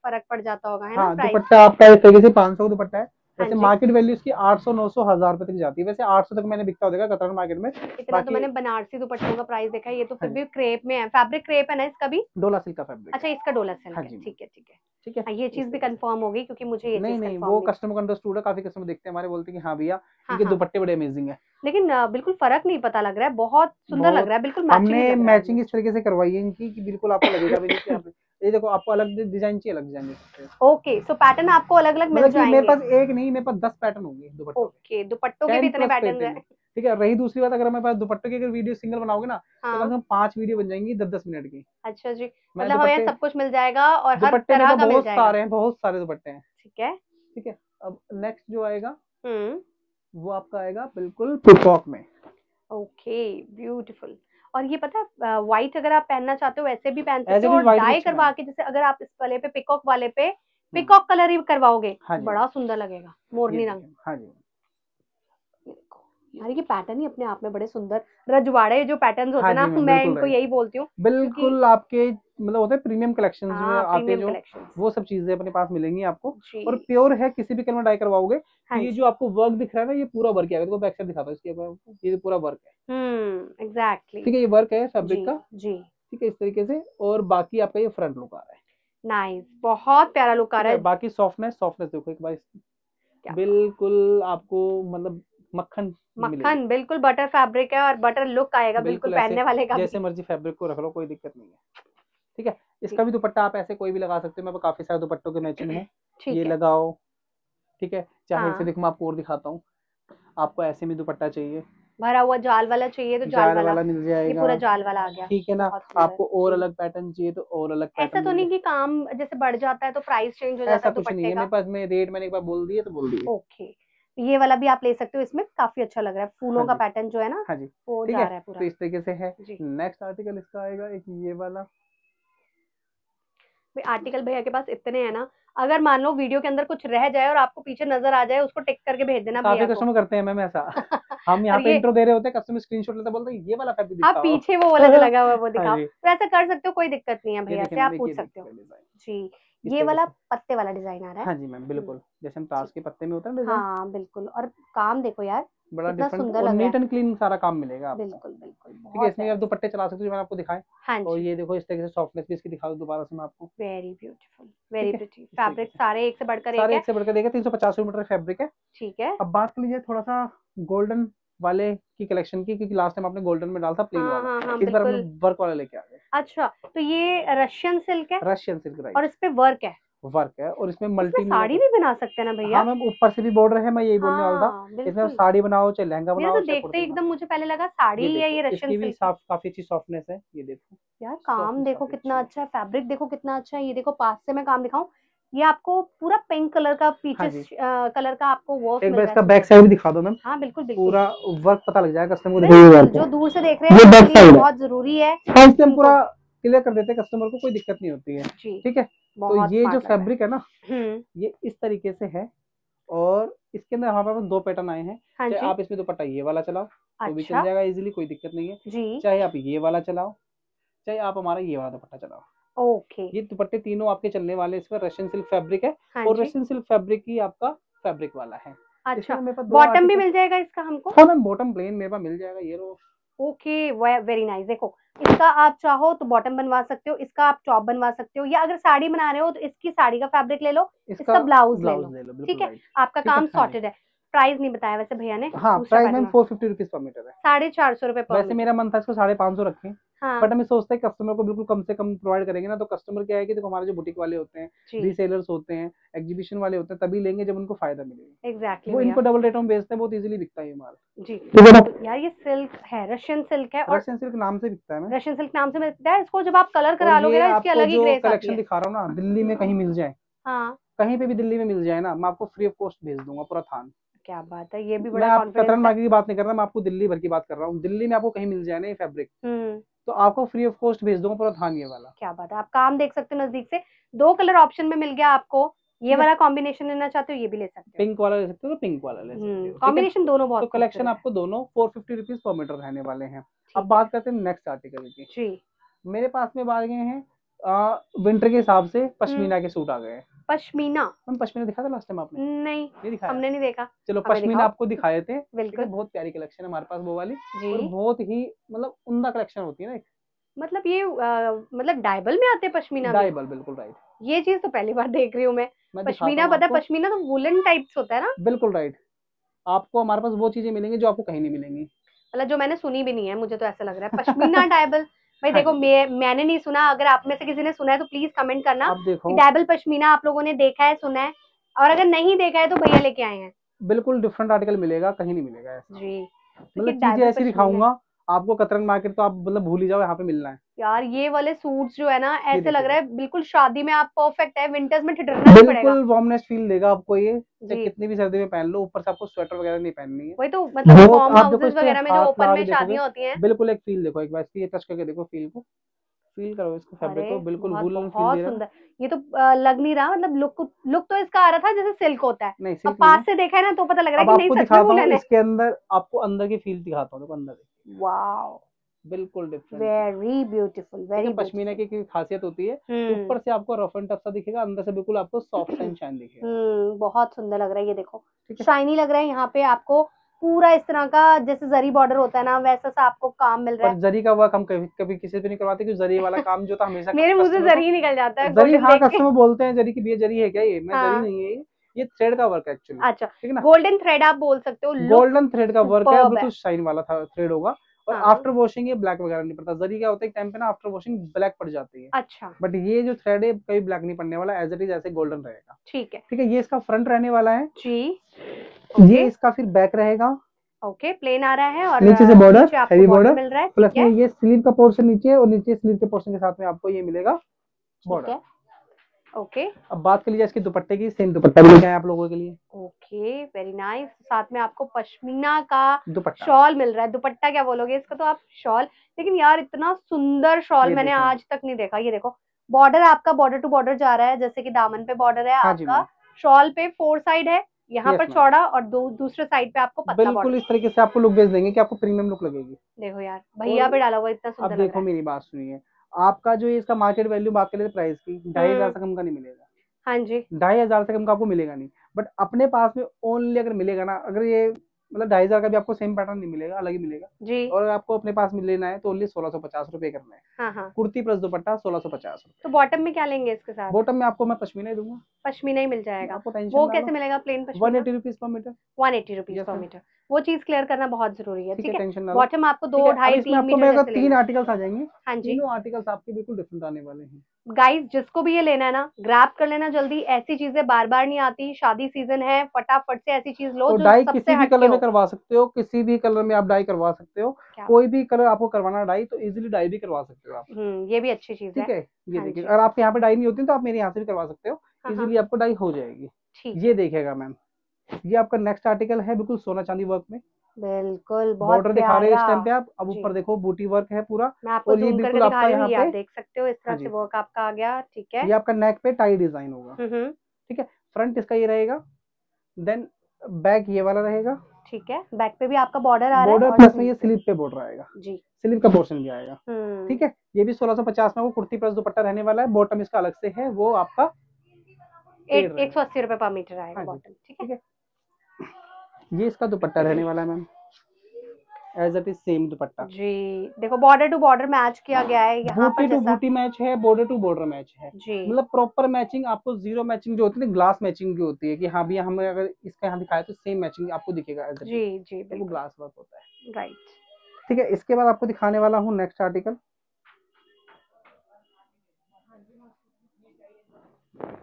फर्क पड़ जाता होगा, है ना? दुपट्टा आपका इस तरीके से 500 का दुपट्टा है। वैसे मार्केट वैल्यू इसकी 800, 900, 1000 रुपए तक जाती है। वैसे 800 तक मैंने बिकता होगा कतरन मार्केट में। इतना तो मैंने बनारसी दुपट्टों का प्राइस देखा है, ये तो फिर भी क्रेप में है, फैब्रिक क्रेप है ना, इसका भी डोला सिल्क का फैब्रिक। अच्छा, इसका डोला सिल्क, ठीक है ठीक है ठीक है। ये चीज भी कंफर्म होगी क्योंकि मुझे ये नहीं, वो कस्टमर का अंडरस्टूड है, काफी कस्टमर देखते हैं हमारे, बोलते हैं कि हाँ भैया इनके दुपट्टे बड़े अमेजिंग है, लेकिन बिल्कुल फर्क नहीं पता लग रहा है, बहुत सुंदर लग रहा है, बिल्कुल हमने मैचिंग इस तरीके से करवाई है इनकी कि बिल्कुल आपको लगेगा भी नहीं। ये देखो आपको अलग डिजाइन चाहिए, अलग डिजाइन। ओके, सो पैटर्न आपको अलग अलग मिल जाएंगे। मेरे पास एक नहीं, मेरे पास 10 पैटर्न होंगे दुपट्टों। ओके, दुपट्टों के भी इतने पैटर्न हैं, ठीक है। रही दूसरी बात, अगर हमारे पास दुपट्टों की अगर वीडियो सिंगल बनाओगे ना तो लगभग 5 वीडियो बन जाएंगी 10-10 मिनट की। अच्छा जी, मतलब हमें सब कुछ मिल जाएगा और हर तरह का मिल जाएगा। बहुत सारे दुपट्टे हैं, ठीक है ठीक है। अब नेक्स्ट जो आएगा वो आपका आएगा बिल्कुल पीकॉक में। Okay, beautiful. और ये पता है, व्हाइट अगर आप पहनना चाहते हो वैसे भी पहन सकते हो, और डाई करवा के, जैसे अगर आप इस वाले पे पिकॉक वाले पे पिकॉक कलर ही करवाओगे, हाँ, बड़ा सुंदर लगेगा, मोरनी रंग। हाँ जी, यार ये पैटर्न ही अपने आप में बड़े सुंदर, रजवाड़े जो पैटर्न्स होते हैं ना, मैं इनको यही बोलती हूँ, बिल्कुल आपके मतलब होते हैं प्रीमियम कलेक्शंस में आते जो, वो सब चीजें अपने पास मिलेंगी आपको, और प्योर है, किसी भी कलर में डाई करवाओगे। ये जो आपको वर्क दिख रहा है ना, ये पूरा वर्क है, देखो बैक साइड दिखाता हूं इसके, ये पूरा वर्क है, एग्जैक्टली ठीक है, ये वर्क है फैब्रिक का जी, ठीक है इस तरीके से। और बाकी आपका ये फ्रंट लुक आ रहा है, नाइस, बहुत प्यारा लुक आ रहा है। बाकी सॉफ्टनेस देखो एक बार, बिल्कुल आपको मतलब मक्खन, बिल्कुल बटर फैब्रिक है और बटर लुक आएगा, बिल्कुल पहनने वाले का, जैसे मर्जी फैब्रिक को रख लो, कोई दिक्कत नहीं है, ठीक है। इसका भी दुपट्टा आप ऐसे कोई भी लगा सकते हो, मेरे पास काफी सारे दुपट्टों के मैचिंग है, ये लगाओ, ठीक है। चाहे इसे देखो, मैं आपको और दिखाता हूँ, आपको ऐसे में दुपट्टा चाहिए भरा हुआ, जाल वाला चाहिए तो जाल वाला मिल जाएगा, ये पूरा जाल वाला आ गया, ठीक है ना। आपको और अलग पैटर्न चाहिए तो और अलग पैटर्न। ऐसा तो नहीं कि काम जैसे बढ़ जाता है तो प्राइस चेंज हो जाता है, कुछ नहीं है मेरे पास। मैं रेट मैंने एक बार बोल दिया तो बोल दिया। ओके, ये वाला भी आप ले सकते हो, इसमें काफी अच्छा लग रहा है, फूलों का पैटर्न जो है ना, वो जा रहा है पूरा, तो इस तरीके से है। नेक्स्ट आर्टिकल इसका आएगा एक ये वाला। आर्टिकल भैया के पास इतने हैं ना, अगर मान लो वीडियो के अंदर कुछ रह जाए और आपको पीछे नजर आ जाए, उसको टिक करके भेज देना। काफी कस्टमर करते हैं मैम ऐसा, हम यहाँ पे इंट्रो दे रहे होते हैं, कस्टमर स्क्रीनशॉट लेते बोलते हैं ये वाला फैब्रिक दिखाओ, आप पीछे वो वाला जो लगा हुआ है वो दिखाओ, तो ऐसा कर सकते हो, कोई दिक्कत नहीं है भैया से, आप पूछ सकते हो जी। ये वाला पत्ते वाला डिजाइन आ रहा है। हाँ जी मैम, बिल्कुल जैसे हम ताश के पत्ते में होता है ना डिजाइन, हाँ बिल्कुल। और काम देखो यार, बड़ा डिफरेंट और नीट एंड क्लीन सारा काम मिलेगा आपको, बिल्कुल बिल्कुल, ठीक है। इसमें आप दुपट्टे चला सकते हो, मैंने आपको दिखाए। हाँ, और ये देखो इस तरीके से सॉफ्टनेस भी इसकी दिखा दूं दोबारा से मैं आपको, very beautiful, very pretty fabric, सारे एक से बढ़कर एक है, सारे एक से बढ़कर एक है, 350 मीटर फैब्रिक है, ठीक है। अब बात कर लीजिए थोड़ा सा गोल्डन वाले की कलेक्शन की, क्योंकि लास्ट टाइम आपने गोल्डन में डाला था प्लेन वाला, इस बार हम वर्क वाला लेके आ गए। अच्छा, तो ये रशियन सिल्क है, रशियन सिल्क, और इस पे वर्क है और इसमें मल्टी साड़ी भी बना सकते हैं ना भैया। हाँ मैम, ऊपर से भी बॉर्डर है, मैं यही बोलने वाला था, इसमें साड़ी बनाओ चाहे लहंगा बनाओ, तो देखते एकदम मुझे पहले लगा साड़ी ही है। ये रशियन सिल्क भी काफी अच्छी सॉफ्टनेस है, ये देखो यार, काम देखो कितना अच्छा है, फैब्रिक देखो कितना अच्छा है। ये देखो पास से मैं काम दिखाऊं, ये आपको पूरा पिंक कलर का, पीच कलर का आपको वर्क मिल रहा है। इसका बैक साइड भी दिखा दो मैम। हाँ बिल्कुल बिल्कुल, पूरा वर्क पता लग जाएगा कस्टमर को, जो दूर से देख रहे हैं, बहुत जरूरी है, हम पूरा क्लियर कर देते हैं कस्टमर को, कोई दिक्कत नहीं होती है, ठीक है। तो ये जो फैब्रिक है ना, ये इस तरीके से है, और इसके अंदर हमारे पास 2 पैटर्न आए हैं। चाहे आप इसमें दुपट्टा ये वाला चलाओ तो भी चल जाएगा इजीली, कोई दिक्कत नहीं है, चाहे आप ये वाला चलाओ, चाहे आप हमारा ये वाला दुपट्टा चलाओ। ओके, ये दुपट्टे तीनों आपके चलने वाले हैं। इसमें रशियन सिल्क फैब्रिक है, और रशियन सिल्क फैब्रिक ही आपका फैब्रिक वाला है। अच्छा, बॉटम भी मिल जाएगा इसका हमको? हाँ मैम, बॉटम प्लेन मेरे पास मिल जाएगा, ये रो। Okay, very nice. देखो इसका आप चाहो तो बॉटम बनवा सकते हो, इसका आप टॉप बनवा सकते हो, या अगर साड़ी बना रहे हो तो इसकी साड़ी का फैब्रिक ले लो, इसका ब्लाउज ले लो, ठीक है, आपका काम सॉर्टेड है। प्राइस नहीं बताया वैसे भैया ने। हाँ, प्राइस मैम 450 रुपीस पर मीटर है, 450 रुपए पर। वैसे मेरा मन था इसको 550 रखें, बट हमें सोचते हैं कस्टमर को बिल्कुल कम से कम प्रोवाइड करेंगे ना, तो कस्टमर क्या है कि देखो हमारे जो बुटीक वाले होते हैं, रीसेलर्स होते हैं, एग्जीबिशन वाले होते हैं, तभी लेंगे जब उनको फायदा मिलेगा। एग्जैक्टली, वो इनको डबल रेट में बेचते हैं, बहुत इजीली बिकता है ये माल जी। यार ये सिल्क है, रशियन सिल्क है, और रशियन सिल्क नाम से बिकता है, रशियन सिल्क नाम से बिकता है। इसको जब आप कलर करा लोगे ना, इसकी अलग ही ग्रेस आती है। कलेक्शन दिखा रहा हूँ ना, दिल्ली में कहीं मिल जाए, कहीं पे भी दिल्ली में मिल जाए ना, मैं आपको फ्री ऑफ कॉस्ट भेज दूंगा पूरा थान। क्या बात है, ये भी बड़ा कॉन्फिडेंस। कतरन मार्केट की बात नहीं कर रहा, मैं आपको दिल्ली भर की बात कर रहा हूँ। दिल्ली में आपको कहीं मिल जाए ना ये फैब्रिक, तो आपको फ्री ऑफ कॉस्ट भेज दूंगा पूरा थान ये वाला। क्या बात है, आप काम देख सकते हो नजदीक से। 2 कलर ऑप्शन में मिल गया आपको, ये वाला कॉम्बिनेशन लेना चाहते हो ये भी ले सकते हो, पिंक वाला ले सकते हो, पिंक वाला ले सकते हो, कॉम्बिनेशन दोनों बहुत। कलेक्शन आपको दोनों 450 रुपीज पर मीटर रहने वाले हैं। अब बात करते हैं नेक्स्ट आर्टिकल की जी। मेरे पास में आ गए हैं विंटर के हिसाब से पश्मीना के सूट आ गए हैं, पश्मीना। हम पश्मीना दिखा था लास्ट टाइम आपने? नहीं दिखा, हमने नहीं देखा। चलो पश्मीना आपको दिखाए थे, बिल्कुल बहुत प्यारी कलेक्शन है हमारे पास वो वाली, बहुत ही मतलब उम्दा कलेक्शन होती है ना, मतलब ये मतलब डायबल में आते हैं पश्मीना। डायबल बिल्कुल राइट, ये चीज तो पहली बार देख रही हूँ मैं। पश्मीना पता है, पश्मीना तो वुलन टाइप्स होता है ना। बिल्कुल राइट, आपको हमारे पास वो चीजें मिलेंगी जो आपको कहीं नहीं मिलेंगी, मतलब जो मैंने सुनी भी नहीं है, मुझे तो ऐसा लग रहा है पश्मीना डायबल। भाई देखो मैंने नहीं सुना, अगर आप में से किसी ने सुना है तो प्लीज कमेंट करना कि डायबल पश्मीना आप लोगों ने देखा है, सुना है, और अगर नहीं देखा है तो भैया लेके आए हैं। बिल्कुल डिफरेंट आर्टिकल मिलेगा, कहीं नहीं मिलेगा ऐसा। जी मतलब चीजें ऐसी दिखाऊंगा आपको कतरन मार्केट तो आप मतलब भूल ही जाओ, यहाँ पे मिलना है। यार ये वाले सूट्स जो है ना, ऐसे लग रहा है बिल्कुल शादी में आप परफेक्ट है, विंटर्स में ठिठुरना नहीं पड़ेगा, बिल्कुल वार्मनेस फील देगा आपको। ये कितनी भी सर्दी में पहन लो, ऊपर से आपको स्वेटर वगैरह नहीं पहननी है। वही तो मतलब वार्म हाउसेस वगैरह में जो ओपन में शादियां होती हैं, बिल्कुल एक फील देखो, एक बार ये टच करके देखो, फील को फील करो इसको, फैब्रिक को बिल्कुल वूलन फील दे रहा है। बहुत सुंदर, ये तो लग नहीं रहा, मतलब लुक तो इसका आ रहा था जैसे सिल्क होता है, अब पास से देखा है ना तो पता लग रहा है कि नहीं सच में वूलन है। इसके अंदर आपको अंदर की फील दिखाता हूं, देखो अंदर। वाओ बिल्कुल different, very beautiful, very. Pashmina की खासियत होती है, ऊपर से आपको रफ एंड टफ सा दिखेगा, अंदर से बिल्कुल आपको सॉफ्ट एंड शाइन दिखेगा। बहुत सुंदर लग रहा है, ये देखो शाइनी लग रहा है। यहाँ पे आपको पूरा इस तरह का जैसे जरी बॉर्डर होता है ना, वैसा सा आपको काम मिल रहा है। जरी का वर्क हम कभी किसी पे नहीं करवाते, क्योंकि जरी वाला काम जो था हमेशा मेरे मुंह से जरी निकल जाता है। जरी हाँ, कस्टमर बोलते हैं जरी की भी जरी है क्या, ये मैं जरी नहीं है, ये थ्रेड का वर्क है एक्चुअली। अच्छा ठीक है ना, गोल्डन थ्रेड आप बोल सकते हो, गोल्डन थ्रेड का वर्क है, बिल्कुल शाइन वाला थ्रेड होगा, और आफ्टर वॉशिंग ये ब्लैक वगैरह नहीं पड़ता। जरी क्या होता है एक टाइम पे ना, आफ्टर वॉशिंग ब्लैक पड़ जाती है। अच्छा बट ये जो थ्रेड है कभी ब्लैक नहीं पड़ने वाला, एज इट इज ऐसे गोल्डन रहेगा। ठीक है ठीक है, ये इसका फ्रंट रहने वाला है जी, ये इसका फिर बैक रहेगा। ओके प्लेन आ रहा है, और नीचे से बॉर्डर हैवी बॉर्डर मिल रहा है, प्लस में ये स्लीव का पोर्शन नीचे, और नीचे स्लीव के पोर्शन के साथ में आपको ये मिलेगा बॉर्डर। ओके अब बात कर लीजिए इसके दुपट्टे की, सेम दुपट्टा भी क्या है आप लोगों के लिए। ओके वेरी नाइस, साथ में आपको पश्मीना का दुपट्टा शॉल मिल रहा है, दुपट्टा क्या बोलोगे इसका तो आप शॉल, लेकिन यार इतना सुंदर शॉल मैंने आज तक नहीं देखा। ये देखो बॉर्डर आपका बॉर्डर टू बॉर्डर जा रहा है, जैसे कि दामन पे बॉर्डर है आपका, शॉल पे 4 साइड है, यहाँ पर चौड़ा और दूसरे साइड पे आपको पतला। बिल्कुल इस तरीके से आपको लुक भेज देंगे कि आपको प्रीमियम लुक लगेगी। देखो यार भैया पे डाला हुआ इतना सुंदर। देखो मेरी बात सुनिए, आपका जो इसका मार्केट वैल्यू बात करें प्राइस की, 2500 से कम का नहीं मिलेगा। हाँ जी 2500 से कम का आपको मिलेगा नहीं, बट अपने पास में ओनली अगर मिलेगा ना, अगर ये मतलब 2500 का भी आपको सेम पैटर्न नहीं मिलेगा, अलग ही मिलेगा जी। और आपको अपने पास में लेना है तो ओनली 1650 रुपए करना है। हाँ। कुर्ती प्लस दुपट्टा 1650। तो बॉटम में क्या लेंगे इसके साथ? बॉटम में आपको मैं पश्मीना ही दूंगा, पश्मीना ही मिल जाएगा आपको। वो कैसे मिलेगा? Plain pashmina 180 rupees per metre, 180 rupees per metre. वो चीज क्लियर करना बहुत जरूरी है, ठीक है। टेंशन ना, बॉटम आपको 2-2.5-3 आर्टिकल्स आ जाएंगे। हाँ जी, तीनों आर्टिकल्स आपके बिल्कुल डिफरेंट आने वाले हैं। गाइस जिसको भी ये लेना है ना, ग्रैब कर लेना जल्दी, ऐसी चीजें बार बार नहीं आती, शादी सीजन है, फटाफट से ऐसी चीज लो। डाई किसी भी कलर में करवा सकते हो, किसी भी कलर में आप डाई करवा सकते हो, कोई भी कलर आपको करवाना डाई तो इजीली डाई भी करवा सकते हो आप, ये भी अच्छी चीज है, ठीक है। ये देखिए, अगर आपके यहाँ पे डाई नहीं होती तो आप मेरे यहाँ से भी करवा सकते हो, इजीली आपको डाई हो जाएगी। ये देखिएगा मैम, ये आपका नेक्स्ट आर्टिकल है, बिल्कुल सोना चांदी वर्क में, बिल्कुल बॉर्डर दिखा रहे हैं इस टाइम पे आप। अब ऊपर देखो बूटी वर्क है पूरा, और ये बिल्कुल आपका यहाँ पे देख सकते हो, इस तरह से वर्क आपका आ गया, ठीक है। ये आपका नेक पे टाई डिजाइन होगा, ठीक है। फ्रंट इसका ये रहेगा, देन बैक ये वाला रहेगा, ठीक है। बैक पे भी आपका बॉर्डर आ रहा है, बॉर्डर प्लस में ये स्लीव पे बॉर्डर आएगा जी, स्लीव का पोर्शन भी आएगा, ठीक है। ये भी 1650 में वो कुर्ती प्लस दुपट्टा रहने वाला है। बॉटम इसका अलग से है, वो आपका 180 रुपए पर मीटर आएगा बॉटम, ठीक है। ये इसका दुपट्टा रहने वाला है ma'am, as it is same dupatta जी। देखो बॉर्डर टू बॉर्डर मैच किया गया है, यहाँ पर बूटी टू बूटी मैच है, बॉर्डर टू बॉर्डर मैच है, मतलब प्रॉपर मैचिंग। आपको जीरो मैचिंग जो होती है ना, ग्लास मैचिंग जो होती है कि हाँ भैया हमें अगर इसका यहाँ दिखाया तो सेम मैचिंग आपको दिखेगा जी जी, तो ग्लास वर्क होता है, राइट, ठीक है। इसके बाद आपको दिखाने वाला हूँ नेक्स्ट आर्टिकल,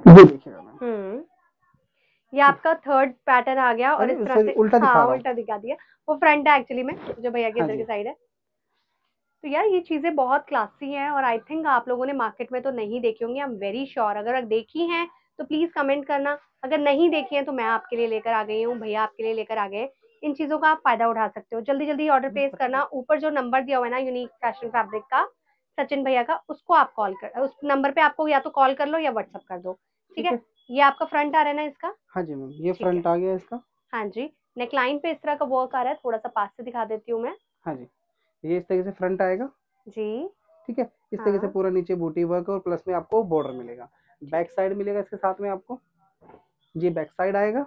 देखिएगा मैम ये आपका थर्ड पैटर्न आ गया, और इस तरह से उल्टा दिखा, हाँ, उल्टा दिखा दिया। वो फ्रंट है एक्चुअली में, जो भैया के इधर की साइड है। तो यार ये चीजें बहुत क्लासी हैं, और आई थिंक आप लोगों ने मार्केट में तो नहीं देखी होंगी, आई एम वेरी श्योर। अगर देखी हैं तो प्लीज कमेंट करना, अगर नहीं देखी है तो मैं आपके लिए लेकर आ गई हूँ, भैया आपके लिए लेकर आ गए। इन चीजों का आप फायदा उठा सकते हो, जल्दी जल्दी ऑर्डर प्लेस करना। ऊपर जो नंबर दिया हुआ है ना यूनिक फैशन फैब्रिक का, सचिन भैया का, उसको आप कॉल कर, उस नंबर पे आपको या तो कॉल कर लो या व्हाट्सअप कर दो, ठीक है। ये आपका फ्रंट आ रहा है ना इसका? हाँ जी मैम, ये फ्रंट आ गया इसका। हाँ जी, नेकलाइन पे इस तरह का वर्क आ रहा है, थोड़ा सा पास से दिखा देती हूँ मैं। हाँ जी, ये इस तरीके से फ्रंट आएगा जी, ठीक है। इस तरीके से पूरा नीचे बूटी वर्क और प्लस में आपको बॉर्डर मिलेगा। बैक साइड मिलेगा इसके साथ में आपको, ये बैक साइड आएगा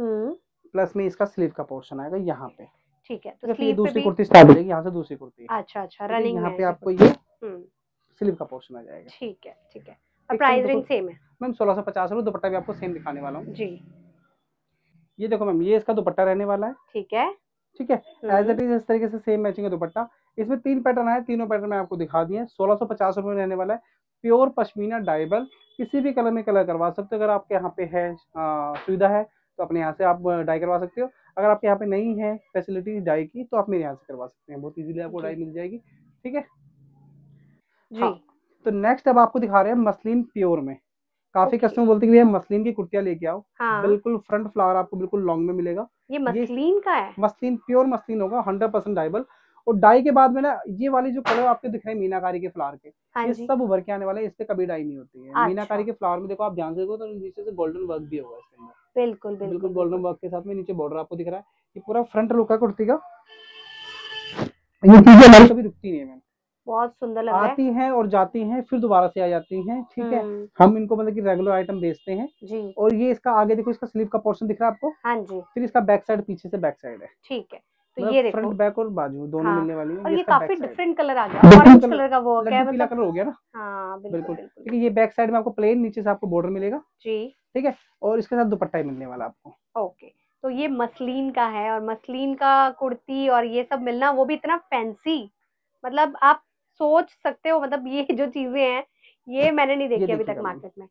प्लस में इसका स्लीव का पोर्शन आएगा यहाँ पे, ठीक है। तो स्लीव दूसरी कुर्ती स्टार्ट होगी यहाँ से, दूसरी कुर्ती, अच्छा रनिंग यहाँ पे आपको ये स्लीव का पोर्शन आ जाएगा, ठीक है ठीक है। और प्राइस रेंज सेम है मैम 1650 रुपए। दुपट्टा भी आपको सेम दिखाने वाला हूँ जी। ये देखो मैम, ये इसका दुपट्टा रहने वाला है, ठीक है ठीक है। एज इट इज इस तरीके से सेम मैचिंग है दुपट्टा। इसमें तीन पैटर्न आए, तीनों पैटर्न मैं आपको दिखा दिए। 1650 रुपए में रहने वाला है। प्योर पश्मीना डाइबल, किसी भी कलर में कलर करवा सकते हो। अगर आपके यहाँ पे है सुविधा है तो अपने यहाँ से आप डाई करवा सकते हो। अगर आपके यहाँ पे नहीं है फैसिलिटी डाई की तो आप मेरे यहाँ से करवा सकते हैं, बहुत इजीली आपको डाई मिल जाएगी, ठीक है जी। हाँ, तो नेक्स्ट अब आपको दिखा रहे हैं मसलिन प्योर में। काफी कस्टमर बोलते हैं कि भैया मसलिन की कुर्तियां लेके आओ। हाँ। बिल्कुल फ्रंट फ्लावर आपको बिल्कुल लॉन्ग में मिलेगा। ये मसलिन का है, मसलिन प्योर मसलिन होगा, 100% डाइबल। और डाई के बाद में ना ये वाले जो कलर आपको दिख रहे हैं मीनाकारी के फ्लावर के, हाँ ये सब उभर के आने वाले, इस पे कभी डाई नहीं होती है। अच्छा। मीनाकारी के फ्लावर में देखो आप ध्यान से देखो तो नीचे से गोल्डन वर्क भी होगा इसके अंदर, बिल्कुल बिल्कुल गोल्डन वर्क के साथ में नीचे बॉर्डर आपको दिख रहा है। ये पूरा फ्रंट लुक है कुर्ती का। ये चीजें लाइफ कभी रुकती नहीं है मैम, बहुत सुंदर लग रहा है। आती हैं और जाती हैं, फिर दोबारा से आ जाती हैं, ठीक है। हम इनको मतलब कि रेगुलर आइटम बेचते हैं जी। और ये इसका आगे देखो, इसका स्लीव का पोर्शन दिख रहा है आपको, हाँ जी। फिर इसका बैक साइड पीछे से बैक साइड है, ठीक है। तो ये फ्रंट बैक और बाजू दोनों मिलने वाली है। और ये काफी डिफरेंट कलर आ गया, ऑरेंज कलर का वो क्या है, पीला कलर हो गया ना, हां बिल्कुल ठीक है। ये बैक साइड में आपको प्लेन, नीचे से आपको बॉर्डर मिलेगा जी, ठीक है। और इसके साथ दुपट्टा मिलने वाला आपको, ओके। तो ये मसलिन का है और मसलिन का कुर्ती और ये सब मिलना, वो भी इतना फैंसी, मतलब आप सोच सकते हो, मतलब ये जो चीजें हैं ये मैंने नहीं देखी अभी तक मार्केट में।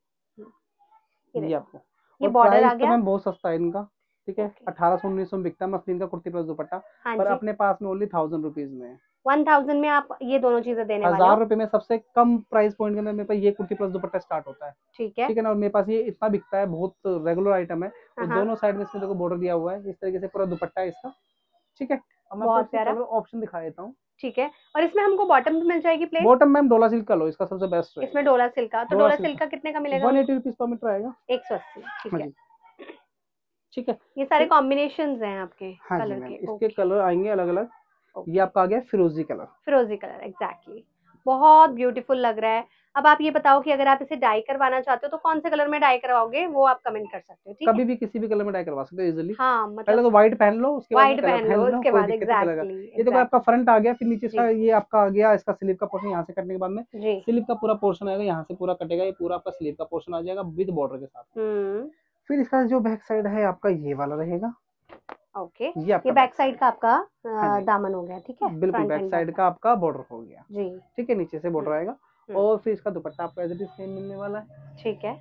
ये आपको ये बॉर्डर आ गया, बहुत सस्ता है इनका, ठीक है। 1800-1900 बिकता है मसलिन का कुर्ती प्लस दुपट्टा, पर अपने पास में ओनली 1000 रुपीज में, 1000 में आप ये दोनों चीजें देने वाले हो। 1000 रुपए में सबसे कम प्राइस पॉइंट के अंदर मेरे पास ये कुर्ती प्लस दुपट्टा स्टार्ट होता है, ठीक है ठीक है ना। और मेरे पास ये इतना बिकता है, बहुत रेगुलर आइटम है। दोनों साइड में इसमें देखो बॉर्डर दिया हुआ है, इस तरीके से पूरा दुपट्टा है इसका, ठीक है। बहुत प्यारा ऑप्शन दिखा देता हूँ, ठीक है। और इसमें हमको बॉटम भी मिल जाएगी plain. Bottom ma'am Dola silk का लो, इसका सबसे बेस्ट है। इसमें डोला सिल्क का, तो डोला सिल्क का कितने का मिलेगा? 180 रुपीस पर मीटर आएगा, 180, ठीक है ठीक है। ये सारे कॉम्बिनेशंस हैं आपके कलर के, इसके कलर आएंगे अलग अलग। ये आपका आ गया फिरोजी कलर, एग्जैक्टली, बहुत ब्यूटीफुल लग रहा है। अब आप ये बताओ कि अगर आप इसे डाई करवाना चाहते हो तो कौन से कलर में डाई करवाओगे, वो आप कमेंट कर सकते हो, ठीक है। कभी भी किसी भी कलर में डाई करवा सकते हो इजीली, हाँ मतलब पहले तो व्हाइट पहन लो, उसके बाद एग्जैक्टली। ये देखो आपका फ्रंट आ गया, फिर नीचे इसका ये आपका आ गया, इसका स्लीव का पोर्शन यहाँ से कटने के बाद में स्लीव का पूरा पोर्शन आएगा, यहाँ से पूरा कटेगा, ये पूरा आपका स्लीव का पोर्शन आ जाएगा विद बॉर्डर के साथ। फिर इसका जो बैक साइड है आपका ये वाला रहेगा, ओके। ये बैक साइड का आपका दामन हो गया, ठीक है, बिल्कुल बैक साइड का आपका बॉर्डर हो गया जी, ठीक है। नीचे से बॉर्डर आएगा और फिर इसका दुपट्टा आपको एज इट इज सेम मिलने वाला है, ठीक है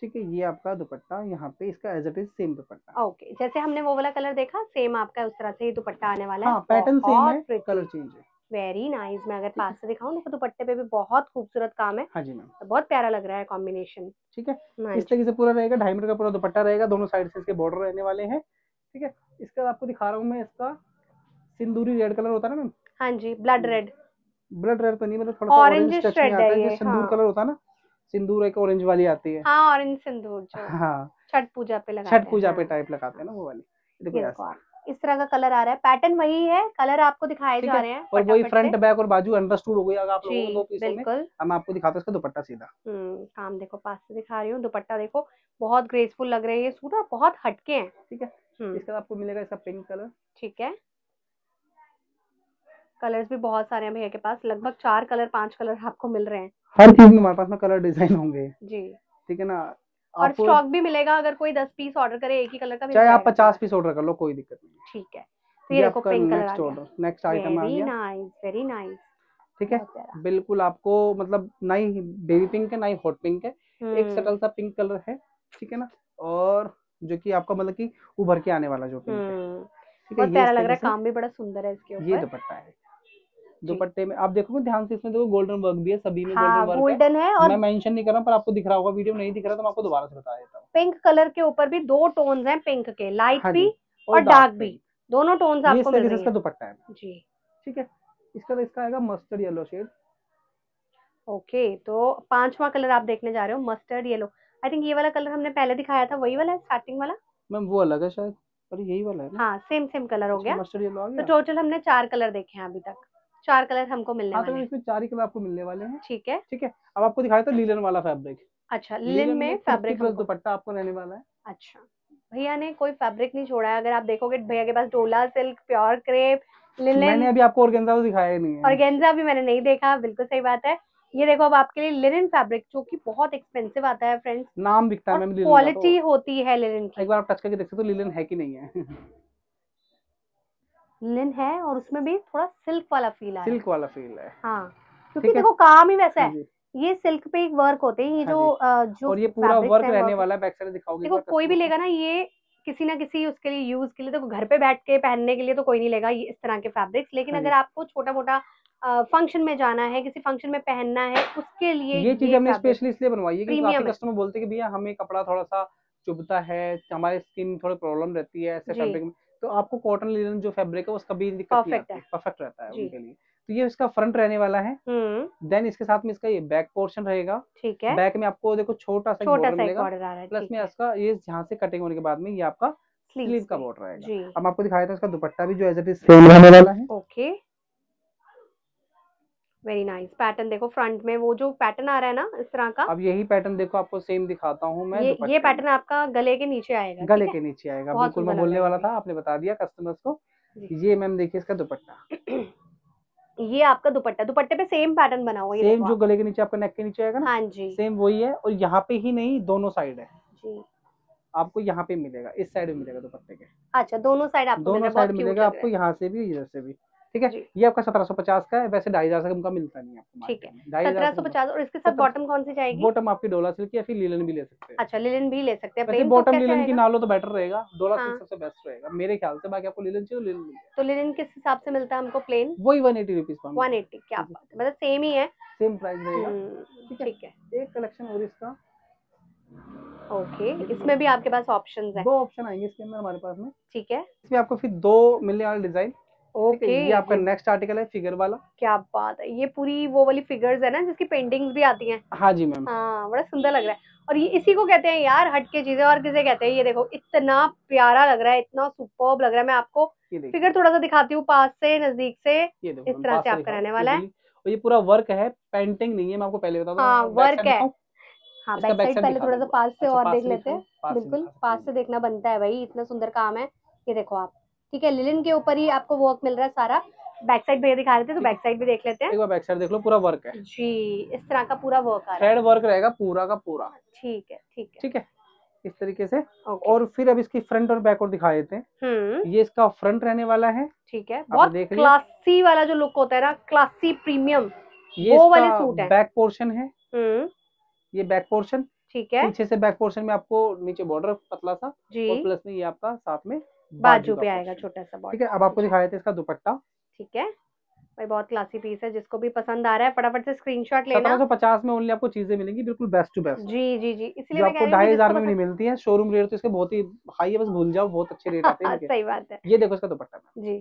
ठीक है। ये आपका दुपट्टा यहाँ पे, इसका as it is same dupatta, okay. जैसे हमने वो वाला कलर देखा सेम आपका उस तरह से ही दुपट्टा आने वाला है, हाँ, पैटर्न सेम है, कलर चेंज है, वेरी नाइस। मैं अगर पास से दिखाऊं देखो दुपट्टे पे भी बहुत खूबसूरत काम है, हाँ जी मैम, तो बहुत प्यारा लग रहा है कॉम्बिनेशन, ठीक है। इस तरीके से पूरा रहेगा, 2.5 मीटर का पूरा दुपट्टा रहेगा, दोनों साइड से इसके बॉर्डर रहने वाले हैं, ठीक है। इसका आपको दिखा रहा हूँ मैं, इसका सिंदूरी रेड कलर होता है ना मैम, हाँ जी, ब्लड रेड तो नहीं, मतलब थोड़ा ऑरेंज टच में आता है, ये सिंदूर हाँ। कलर होता है ना, सिंदूर एक ऑरेंज वाली आती है, हाँ ऑरेंज सिंदूर जो, हाँ छठ पूजा पे टाइप लगाते हैं ना वो वाली। देखो इस तरह का कलर आ रहा है, पैटर्न वही है, कलर आपको दिखाए जा रहे हैं, और वही फ्रंट बैक और बाजू अंडरस्टूड हो गई अगर आप लोगों को, दो पीस में हम आपको दिखाते हैं। इसका दुपट्टा सीधा काम देखो, पास से दिखा रही हूँ, दुपट्टा देखो बहुत ग्रेसफुल लग रही है, सूट और बहुत हटके है, ठीक है। इसका आपको मिलेगा इसका पिंक कलर, ठीक है। कलर्स भी बहुत सारे हैं भैया के पास, लगभग 4-5 कलर आपको मिल रहे हैं, हर चीज में हमारे पास में कलर डिजाइन होंगे जी, ठीक है ना। और स्टॉक भी मिलेगा, अगर कोई 10 पीस ऑर्डर करे एक ही कलर का, चाहे आप 50 पीस ऑर्डर कर लो, कोई दिक्कत नहीं, ठीक है। तो ये देखो पिंक कलर, नेक्स्ट आइटम आ गया, वेरी नाइस, ठीक है। बिल्कुल आपको मतलब ना ही बेबी पिंक है ना ही हॉट पिंक है, एक सटल सा पिंक कलर है, ठीक है ना। और जो की आपका मतलब की उभर के आने वाला जो पिंक है, बहुत प्यारा लग रहा है, काम भी बड़ा सुंदर है इसके ऊपर। ये दुपट्टा है, दुपट्टे में आप देखोगे ध्यान से, इसमें देखो गोल्डन वर्क भी है, सभी में गोल्डन है। और मैं मेंशन नहीं कर रहा हूं पर आपको दिख रहा होगा, वीडियो में नहीं दिख रहा तो मैं आपको दोबारा से बता देता हूं। पिंक कलर के ऊपर भी 2 टोन्स हैं पिंक के, लाइट भी और डार्क भी, दोनों टोन्स आपको मिल रहे हैं। इसका दुपट्टा है जी, ठीक है। इसका आएगा मस्टर्ड येलो शेड, ओके। तो 5वां कलर आप देखने जा रहे हो, मस्टर्ड येलो। आई थिंक ये वाला कलर हमने पहले दिखाया था, वही वाला स्टार्टिंग वाला मैम, वो अलग है शायद, यही वाला है ना, हाँ सेम कलर हो गया। तो टोटल हमने 4 कलर देखे हैं अभी तक, चार कलर हमको मिलने वाले हैं। तो इसमें चार ही कलर आपको मिलने वाले हैं। ठीक है ठीक है। अब आपको दिखाया था लिनन वाला फैब्रिक। अच्छा लिनन में फैब्रिक दुपट्टा आपको रहने वाला है। अच्छा भैया ने कोई फैब्रिक नहीं छोड़ा है। अगर आप देखोगे भैया के पास डोला सिल्क, प्योर क्रेप, लिनन, मैंने अभी आपको ऑर्गेन्जा तो दिखाया ही नहीं है। ऑर्गेन्जा भी मैंने नहीं देखा। बिल्कुल सही बात है। ये देखो अब आपके लिए लिनन फैब्रिक जो कि बहुत एक्सपेंसिव आता है फ्रेंड्स, नाम बिकता है, क्वालिटी होती है लिनन की। एक बार आप टच करके देख सकते हो लिनन है कि नहीं है। लिनन है और उसमें भी थोड़ा सिल्क वाला फील है। सिल्क वाला फील है हाँ, क्योंकि देखो काम ही वैसा है। ये सिल्क पे एक वर्क होते हैं ये जो और ये पूरा वर्क रहने वाला है। बैक साइड दिखाओगे देखो, कोई भी लेगा ना ये किसी ना किसी उसके लिए यूज के लिए। देखो घर पे बैठ के पहनने के लिए तो कोई नहीं लेगा ये इस तरह के फैब्रिक्स, लेकिन अगर आपको छोटा मोटा फंक्शन में जाना है, किसी फंक्शन में पहनना है, उसके लिए ये चीज हमने स्पेशली इसलिए बनवाई है क्योंकि आपके कस्टमर बोलते हैं कि भैया हमें कपड़ा थोड़ा सा चुभता है, हमारे स्किन थोड़ी प्रॉब्लम रहती है ऐसे फैब्रिक में, तो आपको कॉटन लिनन जो फैब्रिक है उसका भी परफेक्ट रहता है उनके लिए। तो ये इसका फ्रंट रहने वाला है। देन इसके साथ में इसका ये बैक पोर्शन रहेगा। ठीक है। बैक में आपको देखो छोटा सा बॉर्डर आ रहा है। प्लस में इसका ये यहाँ से कटिंग होने के बाद में ये आपका स्लीव का बॉर्डर रहेगा। अब आपको दिखाया था इसका दुपट्टा भी जो एज इट इज सेम रहने वाला है। Okay very nice. पैटर्न देखो फ्रंट में वो जो पैटर्न आ रहा है ना इस तरह का। अब यही पैटर्न देखो आपको सेम दिखाता हूँ मैं। ये पैटर्न आपका गले के नीचे आएगा। गले के नीचे आएगा बिल्कुल, मैं बोलने वाला था, आपने बता दिया कस्टमर्स को। ये मैम देखिए इसका दुपट्टा, ये आपका दुपट्टा, दुपट्टे पे सेम पैटर्न बना हुआ है। सेम जो गले के नीचे आपका नेक के नीचे आएगा ना, हाँ जी सेम वही है। और यहाँ पे ही नहीं, दोनों साइड है जी। आपको यहाँ पे मिलेगा, इस साइड में मिलेगा दुपट्टे के। अच्छा दोनों साइड आपको दोनों साइड मिलेगा आपको, यहाँ से भी इधर से भी। ठीक है। ये आपका 1750 का है, वैसे 2500 से कम का मिलता नहीं आपको। ठीक है 1750। और इसके साथ बॉटम कौन सी जाएगी? बॉटम आपकी डोला सिल्क या फिर लिनन भी ले सकते हैं। अच्छा लिनन भी ले सकते हैं। बॉटम लिनन की ना लो तो बेटर रहेगा, डोला सिल्क सबसे बेस्ट रहेगा मेरे ख्याल से। बाकी आपको लिनन चाहिए तो लिनन किस हिसाब से मिलता है हमको? प्लेन वही 180 रुपीज। 180 क्या बात है, मतलब सेम ही है, सेम प्राइस रहेगा। ठीक है। एक कलेक्शन और इसका ओके इसमें भी आपके पास ऑप्शन है, दो ऑप्शन आएंगे इसके अंदर हमारे पास में। ठीक है। इसमें आपको फिर दो मिलने वाले डिजाइन। ओके ये आपका नेक्स्ट आर्टिकल है फिगर वाला। क्या बात है, ये पूरी वो वाली फिगर्स है ना जिसकी पेंटिंग्स भी आती हैं। हाँ जी मैम। हाँ बड़ा सुंदर लग रहा है। और ये इसी को कहते हैं यार हटके चीजें, और किसे कहते हैं। ये देखो इतना प्यारा लग रहा है, इतना सुपर्ब लग रहा है। मैं आपको फिगर थोड़ा सा दिखाती हूँ पास से, नजदीक से। इस तरह से आपका रहने वाला है। ये पूरा वर्क है, पेंटिंग नहीं है, मैं आपको पहले बता दूं। हाँ वर्क है। हाँ बैक साइड पहले थोड़ा सा पास से और देख लेते हैं। बिल्कुल पास से देखना बनता है भाई, इतना सुंदर काम है। ये देखो आप, ठीक है लिनन के ऊपर ही आपको वर्क मिल रहा है सारा। बैक साइड भी दिखा रहे थे तो बैक साइड भी देख लेते हैं। एक बार बैक साइड देख लो, पूरा वर्क है जी। इस तरह का पूरा वर्क आ रहा है, थ्रेड वर्क रहेगा पूरा का पूरा। ठीक है ठीक है ठीक है, इस तरीके से। और फिर अब इसकी फ्रंट और बैक और दिखा देते हैं। ये इसका फ्रंट रहने वाला है। ठीक है। बहुत क्लासी वाला जो लुक होता है ना, क्लासी प्रीमियम, ये वो वाले सूट है। बैक पोर्शन है, ये बैक पोर्शन। ठीक है। पीछे से बैक पोर्शन में आपको नीचे बॉर्डर पतला सा, और प्लस में ये आपका साथ में बाजू पे आएगा छोटा सा बॉर्डर। ठीक है। अब आपको दिखाया था इसका दुपट्टा। ठीक है भाई, बहुत क्लासी पीस है। जिसको भी पसंद आ रहा है फटाफट से स्क्रीनशॉट लेना। 1750 में ओनली आपको चीजें मिलेंगी बिल्कुल बेस्ट टू बेस्ट। जी जी जी, इसलिए आपको 2500 में नहीं मिलती है। शोरूम रेट तो इसके बहुत ही हाई है, बस भूल जाओ, बहुत अच्छे रेट आते हैं। सही बात है। ये देखो इसका दुपट्टा जी,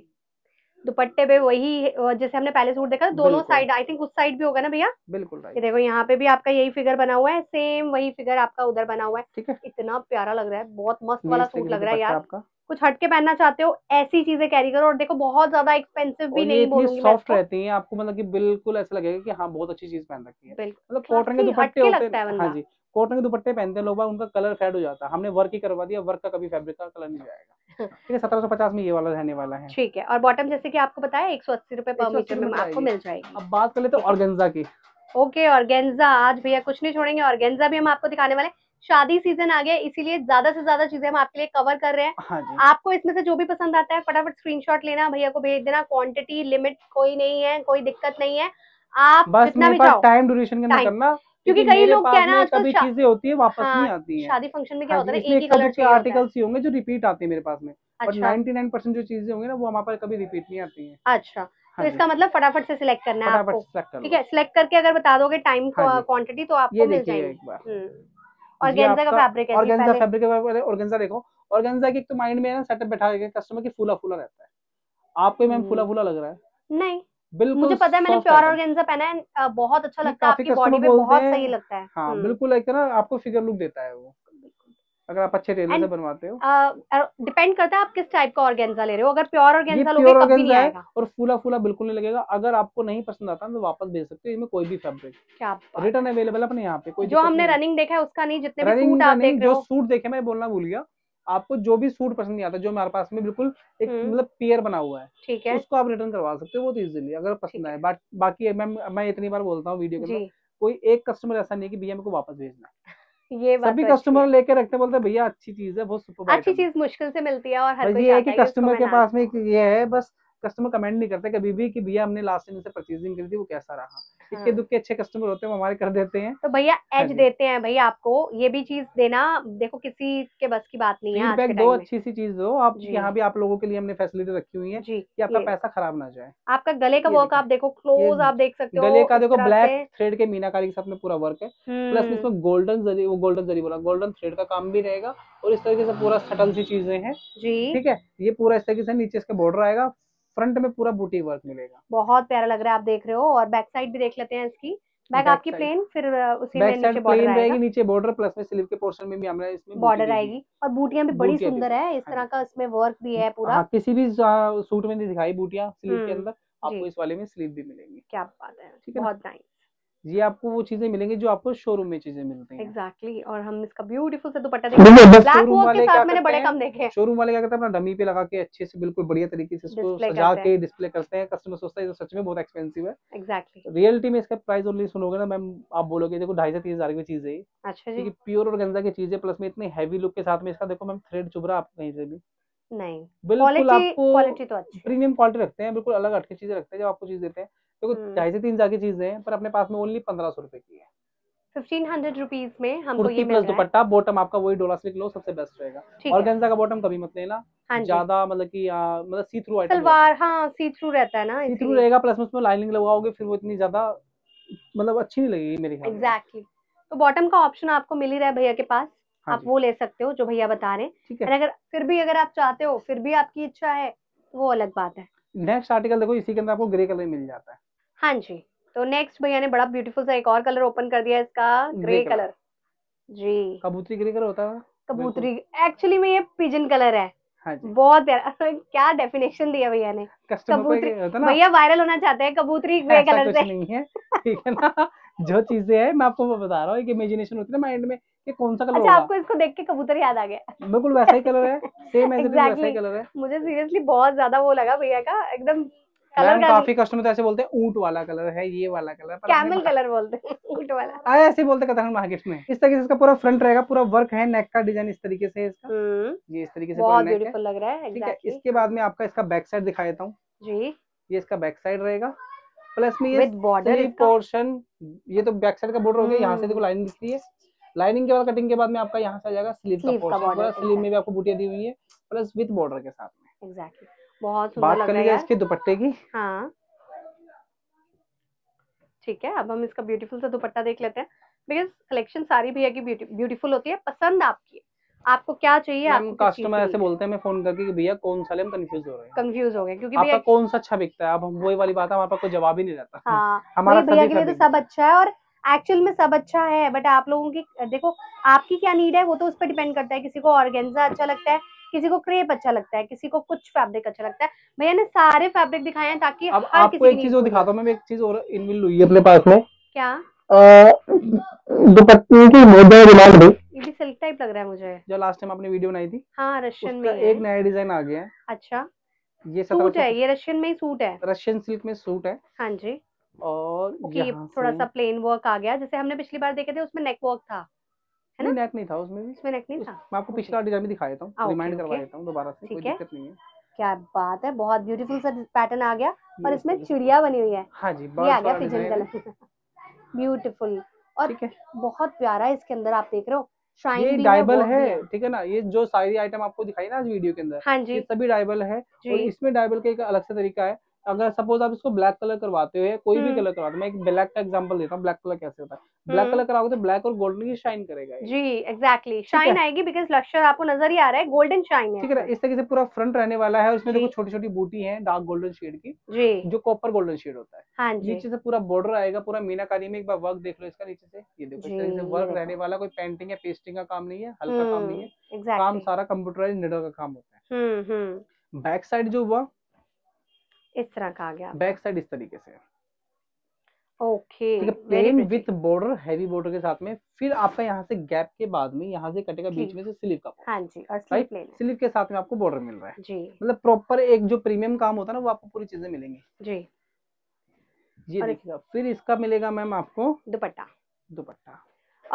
दुपट्टे पे वही जैसे हमने पहले सूट देखा दोनों साइड, आई थिंक उस साइड भी होगा ना भैया? बिल्कुल। ये देखो यहाँ पे भी आपका यही फिगर बना हुआ है, सेम वही फिगर आपका उधर बना हुआ है। ठीक है। इतना प्यारा लग रहा है, बहुत मस्त वाला सूट लग रहा है यार। कुछ हटके पहनना चाहते हो ऐसी चीजें कैरी करो। और देखो बहुत ज्यादा एक्सपेंसिव भी नहीं, बोलूंगी सॉफ्ट रहती है आपको, मतलब कि बिल्कुल ऐसा लगेगा कि हाँ बहुत अच्छी चीज पहन रखी है। मतलब कॉटन के दुपट्टे होते हैं। हाँ जी कॉटन के दुपट्टे पहनते हैं लोग, उनका कलर फेड हो जाता है। हमने वर्क ही करवा दिया, वर्क का कभी फैब्रिक का कलर नहीं जाएगा। ठीक है। 1750 में ये वाला रहने वाला है। ठीक है। और बॉटम जैसे कि आपको बताया 180 रुपए पर मीटर में आपको मिल जाएगी। अब बात कर लेते हैं ऑर्गेन्जा की। ओके ऑर्गेन्जा, आज भैया कुछ नहीं छोड़ेंगे, ऑर्गेन्जा भी हम आपको दिखाने वाले। शादी सीजन आ गया इसीलिए ज्यादा से ज्यादा चीजें हम आपके लिए कवर कर रहे हैं। हाँ आपको इसमें से जो भी पसंद आता है फटाफट स्क्रीनशॉट लेना, भैया को भेज देना। क्वांटिटी लिमिट कोई नहीं है, कोई दिक्कत नहीं है। आप जितना भी चाहो टाइम ड्यूरेशन के अंदर करना, क्योंकि कई लोग क्या ना आजकल चीजें होती है वापस नहीं आती है। शादी फंक्शन में क्या होता है, एक ही कलर के आर्टिकल्स होंगे जो रिपीट आते हैं मेरे पास में। और 99% जो चीजें होंगी ना वो हमारे पास कभी रिपीट नहीं आती है। अच्छा तो इसका मतलब फटाफट से सिलेक्ट करना है आपको। ठीक है। सिलेक्ट करके अगर बता दोगे टाइम क्वांटिटी तो आपको मिल जाएगी। ऑर्गेन्जा का फैब्रिक है। ऑर्गेन्जा फैब्रिक है। ऑर्गेन्जा देखो, ऑर्गेन्जा की तो माइंड में है ना सेटअप बैठा के कस्टमर की फूला फूला रहता है। आपको मैम फूला फूला लग रहा है? नहीं बिल्कुल, मुझे पता है, मैंने प्योर ऑर्गेन्जा पहना है, बहुत अच्छा लगता है। आपकी बॉडी पे बहुत सही लगता है। हाँ बिल्कुल, एक ना आपको फिगर लुक देता है वो। अगर आप अच्छे टेलर से बनवाते हो। डिपेंड करता है आप किस टाइप का ऑर्गेन्जा ले रहे हो। अगर प्योर ऑर्गेन्जा लोगे कभी नहीं आएगा और फूला फूला बिल्कुल नहीं लगेगा। अगर आपको नहीं पसंद आता तो वापस भेज सकते हो। इसमें कोई भी फैब्रिक रिटर्न अवेलेबल अपने यहाँ पे। कोई जो हमने रनिंग देखा है उसका नहीं, जितने भी सूट आप देख रहे हो, जो सूट देखे मैं बोलना भूल गया, आपको जो भी सूट पसंद नहीं आता, जो हमारे पास में बिल्कुल एक मतलब पेयर बना हुआ है, ठीक है, उसको आप रिटर्न करवा सकते हो, वो तो इजीली अगर पसंद आए। बाकी मैं इतनी बार बोलता हूँ वीडियो के, कोई एक कस्टमर ऐसा नहीं कि भैया मेरे को वापस भेजना। ये बात सभी कस्टमर लेके रखते, बोलते भैया अच्छी चीज है, बहुत सुपर अच्छी चीज मुश्किल से मिलती है। और हर कोई ये है कि कस्टमर के पास में ये है, बस कस्टमर कमेंट नहीं करते कभी भी कि भैया हमने लास्ट टाइम से परचेजिंग करी थी वो कैसा रहा। इक्के दुक्के अच्छे कस्टमर होते हैं, हमारे कर देते हैं। तो भैया एज देते हैं, भैया आपको ये भी चीज देना, देखो किसी के बस की बात नहीं है। दो अच्छी सी चीज दो आप, यहाँ भी आप लोगों के लिए हमने फैसिलिटी रखी हुई है कि आपका पैसा खराब ना जाए। आपका गले का वर्क आप देखो, क्लोज आप देख सकते हो, गले का देखो ब्लैक थ्रेड के मीनाकारी के साथ में पूरा वर्क है, प्लस इसमें गोल्डन जरी, वो गोल्डन जरी बोला, गोल्डन थ्रेड का काम भी रहेगा और इस तरीके से पूरा सटल सी चीजें हैं, ठीक है। ये पूरा इस तरीके से नीचे इसका बॉर्डर आएगा, फ्रंट में पूरा बूटी वर्क मिलेगा, बहुत प्यारा लग रहा है, आप देख रहे हो। और बैक साइड भी देख लेते हैं इसकी। बैक आपकी प्लेन, फिर उसी में नीचे बॉर्डर आएगी, नीचे बॉर्डर प्लस में स्लीव के पोर्शन में भी हमने इसमें बॉर्डर आएगी। और बूटियां भी बड़ी सुंदर है, इस तरह का इसमें वर्क भी है पूरा। किसी भी सूट में नहीं दिखाई बूटियां स्लीव के अंदर, आपको इस वाले में स्लीव भी मिलेंगी। क्या बात है, बहुत नाइस जी। आपको वो चीजें मिलेंगी जो आपको शोरूम में चीजें मिलती हैं। एग्जैक्टली। और हम इसका ब्यूटीफुल से दुपट्टा देखेंगे, ब्लैक वर्क के साथ, मैंने बड़े कम देखे। शोरूम वाले क्या करते हैं, अपना डमी पे लगा के अच्छे से बिल्कुल बढ़िया तरीके से इसको सजा के डिस्प्ले करते हैं। कस्टमर सोचता है ये तो सच में बहुत एक्सपेंसिव है। एग्जैक्टली। रियलिटी में इसका प्राइस ओनली सुनोगे ना मैम, आप बोलोगे देखो 2,500 से 3,000 की चीज है। अच्छा जी। प्योर ऑर्गेन्जा की चीजें प्लस में इतने हैवी लुक के साथ में, इसका देखो मैम थ्रेड चुभ रहा आपको कहीं से भी नहीं, बिल्कुल आपको क्वालिटी तो अच्छी, प्रीमियम क्वालिटी रखते हैं, बिल्कुल अलग हटके चीजें रखते हैं जब आपको चीज देते हैं। देखो 2,500 से 3,000 की चीजें हैं, पर अपने पास में ओनली 1,500 रुपए की है। 1,500 रुपीज में हमको ये मिल रहा है। दुपट्टा बॉटम आपका वही डोला स्लिक लो, सबसे बेस्ट रहेगा। ऑर्गेन्जा का बॉटम कभी मत लेना ज्यादा, मतलब कि मतलब सी थ्रू आइटम, सलवार हां सी थ्रू रहता है ना, सी थ्रू रहेगा, प्लस उसमें लाइनिंग लगाओगे फिर वो इतनी ज्यादा मतलब अच्छी नहीं लगेगी मेरे ख्याल में। एग्जैक्टली। तो बॉटम का ऑप्शन आपको मिल ही रहा है भैया के पास, आप वो ले सकते हो जो भैया बता रहे हैं। अगर फिर भी अगर आप चाहते हो, फिर भी आपकी इच्छा है, वो अलग बात है। नेक्स्ट आर्टिकल देखो, इसी के अंदर आपको ग्रे कलर मिल जाता है। हाँ जी। तो नेक्स्ट भैया ने बड़ा ब्यूटीफुल सा एक और कलर ओपन कर दिया, इसका ग्रे कलर जी, कबूतरी ग्रे कलर होता है, कबूतरी एक्चुअली में ये पिजन कलर है। हाँ जी। बहुत प्यारा, क्या डेफिनेशन दिया भैया ने, कबूतरी। भैया वायरल होना चाहते हैं कबूतरी ग्रे कलर से, नहीं है ठीक है ना। जो चीजें है मैं आपको बता रहा हूँ, इमेजिनेशन होती है ना माइंड में कि कौन सा कलर। अच्छा, आपको इसको देख के कबूतर याद आ गया। बिल्कुल वैसा ही कलर है, सेम एज इट इज वैसा ही कलर है। मुझे सीरियसली बहुत ज्यादा वो लगा भैया का, एकदम कलर का। काफी कस्टमर तो ऐसे बोलते हैं ऊंट वाला कलर है, ये वाला कलर, कैमल कलर बोलते हैं, ऊंट वाला ऐसे बोलते हैं कतरन मार्केट में। इस तरीके से इसका पूरा फ्रंट रहेगा, पूरा वर्क है, नेक का डिजाइन इस तरीके से इसका, ये इस तरीके से बहुत ब्यूटीफुल लग रहा है। ठीक है, इसके बाद में आपका इसका बैक साइड दिखा देता हूँ जी। ये इसका बैक साइड रहेगा, प्लस में ये बॉर्डर पोर्शन, ये तो बैक साइड का बॉर्डर हो गया, यहाँ से देखो लाइन दिखती है, लाइनिंग के बाद कटिंग के बाद में आपका यहाँ से आ जाएगा स्लीव का पोर्शन, स्लीव में भी आपको बूटियां दी हुई है प्लस विद बॉर्डर के साथ में। एग्जैक्टली, बहुत सुंदर लग रहा है। इसके दुपट्टे की, हाँ ठीक है, अब हम इसका ब्यूटीफुल सा दुपट्टा देख लेते हैं, बिकॉज कलेक्शन सारी भैया की ब्यूटीफुल होती है। पसंद आपकी, आपको क्या चाहिए। हम कस्टमर ऐसे बोलते हैं मैं फोन करके कि भैया कौन सा ले, हम कंफ्यूज हो रहे हैं, कंफ्यूज हो गए क्योंकि भैया कौन सा अच्छा बिकता है। अब हम वही वाली बात है, हमारे पास कोई जवाब ही नहीं रहता। हमारा भैया के लिए तो सब अच्छा है और एक्चुअल में सब अच्छा है, बट आप लोगों की देखो आपकी क्या नीड है, वो तो उस पर डिपेंड करता है। किसी को ऑर्गेन्जा अच्छा लगता है, किसी को क्रेप अच्छा लगता है, किसी को कुछ फैब्रिक अच्छा लगता है। भैया ने सारे फैब्रिक दिखाए हैं ताकि अब आपको एक चीज और दिखाता हूं मैं, एक चीज और इनबिल्ड हुई है अपने पास में। क्या दुपट्टे की मोदर डिमांड है, ये भी सिल्क टाइप लग रहा है मुझे, जो लास्ट टाइम आपने वीडियो बनाई थी। हां, रशियन में एक नया डिजाइन आ गया है। अच्छा, ये सूट है, ये रशियन में ही सूट है, रशियन सिल्क में सूट है। हां जी। और थोड़ा सा प्लेन वर्क आ गया, जैसे हमने पिछली बार देखे थे उसमें नेक वर्क था, है ना? नेक नहीं था उसमें भी, इसमें नेक नहीं था। मैं आपको पिछला डिजाइन भी दिखा देता हूं, रिमाइंड करवा देता हूं दोबारा से, कोई दिक्कत नहीं है। क्या बात है, बहुत ब्यूटीफुल सा पैटर्न आ गया और इसमें चिड़िया बनी हुई है। हां जी, ये आ गया पिजन कलर, ब्यूटीफुल और बहुत प्यारा है। इसके अंदर आप देख रहे हो ये डाइबल है, ठीक है ना। ये जो सारी आइटम आपको दिखाई ना आज वीडियो के अंदर, ये सभी डाइबल है और इसमें डाइबल का एक अलग सा तरीका है। अगर सपोज आप इसको ब्लैक कलर करवाते हो, कोई भी कलर करवाते हो, मैं एक ब्लैक का एग्जांपल देता हूँ, ब्लैक कलर कैसे होता है, ब्लैक कलर कराओगे तो ब्लैक और गोल्डन की शाइन करेगा जी, एग्जैक्टली शाइन आएगी बिकॉज लक्ष्य आपको नजर ही आ रहा है, गोल्डन शाइन है, ठीक है। इस तरीके से पूरा फ्रंट रहने वाला है, उसमें देखो छोटी छोटी बूटी है डार्क गोल्डन शेड की जी, जो कॉपर गोल्डन शेड होता है। हाँ जी, नीचे से पूरा बॉर्डर आएगा, पूरा मीनाकारी में एक बार वर्क देख लो इसका, नीचे से ये देखो इस तरीके से वर्क रहने वाला, कोई पेंटिंग या पेस्टिंग का काम नहीं है, हल्का काम नहीं है, काम सारा कंप्यूटराइज निडल का काम होता है। बैक साइड जो हुआ इस तरह का आ गया, बैक साइड इस तरीके से okay, plain with border, heavy border के साथ में, फिर आपका यहाँ से गैप के बाद में यहाँ से कटेगा बीच में से स्लीव का, हाँ जी, और स्लीव प्लेन, स्लीव के साथ में आपको बॉर्डर मिल रहा है जी, मतलब प्रॉपर एक जो प्रीमियम काम होता है ना वो आपको पूरी चीजें मिलेंगी जी। ये देखिएगा, फिर इसका मिलेगा मैम आपको दुपट्टा, दुपट्टा,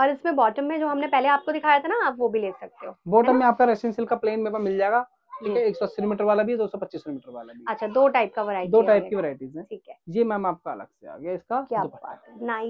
और इसमें बॉटम में जो हमने पहले आपको दिखाया था ना आप वो भी ले सकते हो। बॉटम में आपका रशियन सिल्क का प्लेन मेरे पास मिल जाएगा, ठीक है, 180 मीटर वाला भी है, 225 मीटर वाला भी। अच्छा, दो टाइप का वैरायटी, दो टाइप की वैरायटीज हैं, ठीक है। ये मैम आपका अलग से आ गया, इसका dupatta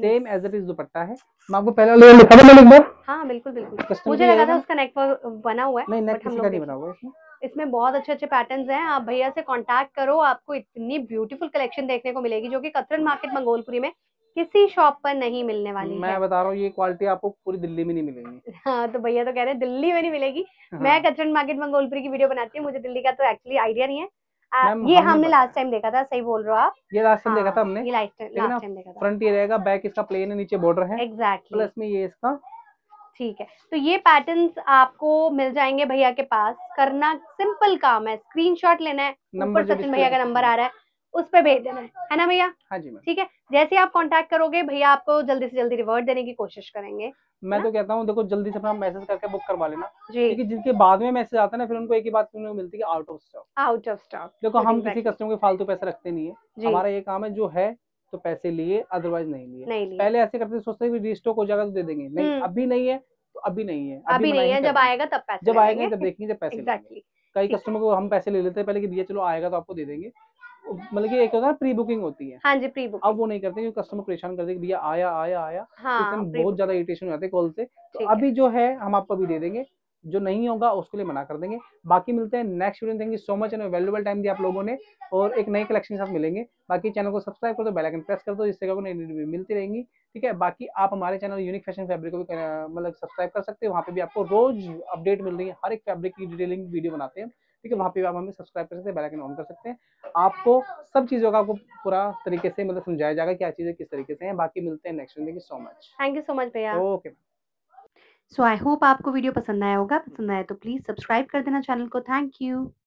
same as it is दुपट्टा है। मैं आपको पहला लेयर दिखा दूं एक बार। हां बिल्कुल बिल्कुल, मुझे लगा था उसका नेक बना हुआ है, नहीं नेक का नहीं बना हुआ है, इसमें बहुत अच्छे अच्छे पैटर्न्स हैं। आप भैया से कांटेक्ट करो, आपको इतनी ब्यूटीफुल कलेक्शन देखने को मिलेगी जो कि कतरन मार्केट मंगोलपुरी में किसी शॉप पर नहीं मिलने वाली है। मैं बता रहा हूँ ये क्वालिटी आपको पूरी दिल्ली में नहीं मिलेगी। हाँ तो भैया तो कह रहे हैं दिल्ली में नहीं मिलेगी। हाँ। मैं कतरन मार्केट मंगोलपुरी की वीडियो बनाती हूँ, मुझे दिल्ली का तो एक्चुअली आइडिया नहीं है। ये हमने लास्ट टाइम देखा था, सही बोल रहे हो आप, ये लास्ट टाइम देखा था हमने, ये लास्ट टाइम देखा था। फ्रंट ये रहेगा, बैक इसका प्लेन है, नीचे बॉर्डर है, एग्जैक्टली प्लस में ये इसका, ठीक है। तो ये पैटर्न्स आपको मिल जाएंगे भैया के पास। करना सिंपल काम है, स्क्रीनशॉट लेना है, ऊपर सचिन भैया का नंबर आ रहा है उस पे भेज देना है ना भैया। हाँ जी मैम, ठीक है। जैसे आप कांटेक्ट करोगे भैया आपको जल्दी से जल्दी रिवर्ट देने की कोशिश करेंगे। मैं तो कहता हूँ देखो जल्दी से अपना मैसेज करके बुक करवा लेना, क्योंकि जिनके बाद में मैसेज आता है ना फिर उनको एक ही बात सुनने को मिलती है out of stock, out of stock. देखो हम किसी कस्टमर के फालतू पैसे रखते नहीं है, हमारा ये काम है जो है तो पैसे लिए, अदरवाइज नहीं लिए। पहले ऐसे करते सोचते हैं रीस्टॉक हो जाएगा तो दे देंगे, नहीं अभी नहीं है तो अभी नहीं है, अभी नहीं है, जब आएगा तब पैसे, जब आएंगे जब देखेंगे जब पैसे। कई कस्टमर को हम पैसे ले लेते हैं पहले कि भैया चलो आएगा तो आपको दे देंगे, मतलब कि एक होता है प्री बुकिंग होती है। हाँ जी, प्री बुकिंग। अब वो नहीं करते क्योंकि कस्टमर परेशान करते हैं भैया आया आया आया, हाँ, बहुत ज्यादा इरिटेशन हो जाते हैं कॉल से। तो अभी जो है हम आपको अभी दे देंगे, जो नहीं होगा उसके लिए मना कर देंगे। बाकी मिलते हैं next video. Thank you so much, valuable time दिया आप लोगों ने, और एक नए कलेक्शन के साथ मिलेंगे। बाकी चैनल को सब्सक्राइब कर दो, बेल आइकन प्रेस कर दो, जिससे आपको नई वीडियो मिलती रहेंगी, ठीक है। बाकी आप हमारे चैनल यूनिक फैशन फैब्रिक को भी मतलब सब्सक्राइब कर सकते हो, वहाँ पे भी आपको रोज अपडेट मिल रही है, हर एक फैब्रिक की डिटेलिंग वीडियो बनाते हैं, ठीक है। वहाँ पे आप हमें सब्सक्राइब कर सकते हैं, बेल आइकन ऑन कर सकते हैं, आपको सब चीज़ों का आपको पूरा तरीके से मतलब समझाया जाएगा क्या चीज़ें किस तरीके से हैं। बाकी मिलते हैं next. Thank you so much, thank you so much भैया, ओके। सो आई होप आपको वीडियो पसंद आया होगा, पसंद आया तो प्लीज़ सब्सक्राइब कर देना चैनल को। Thank you.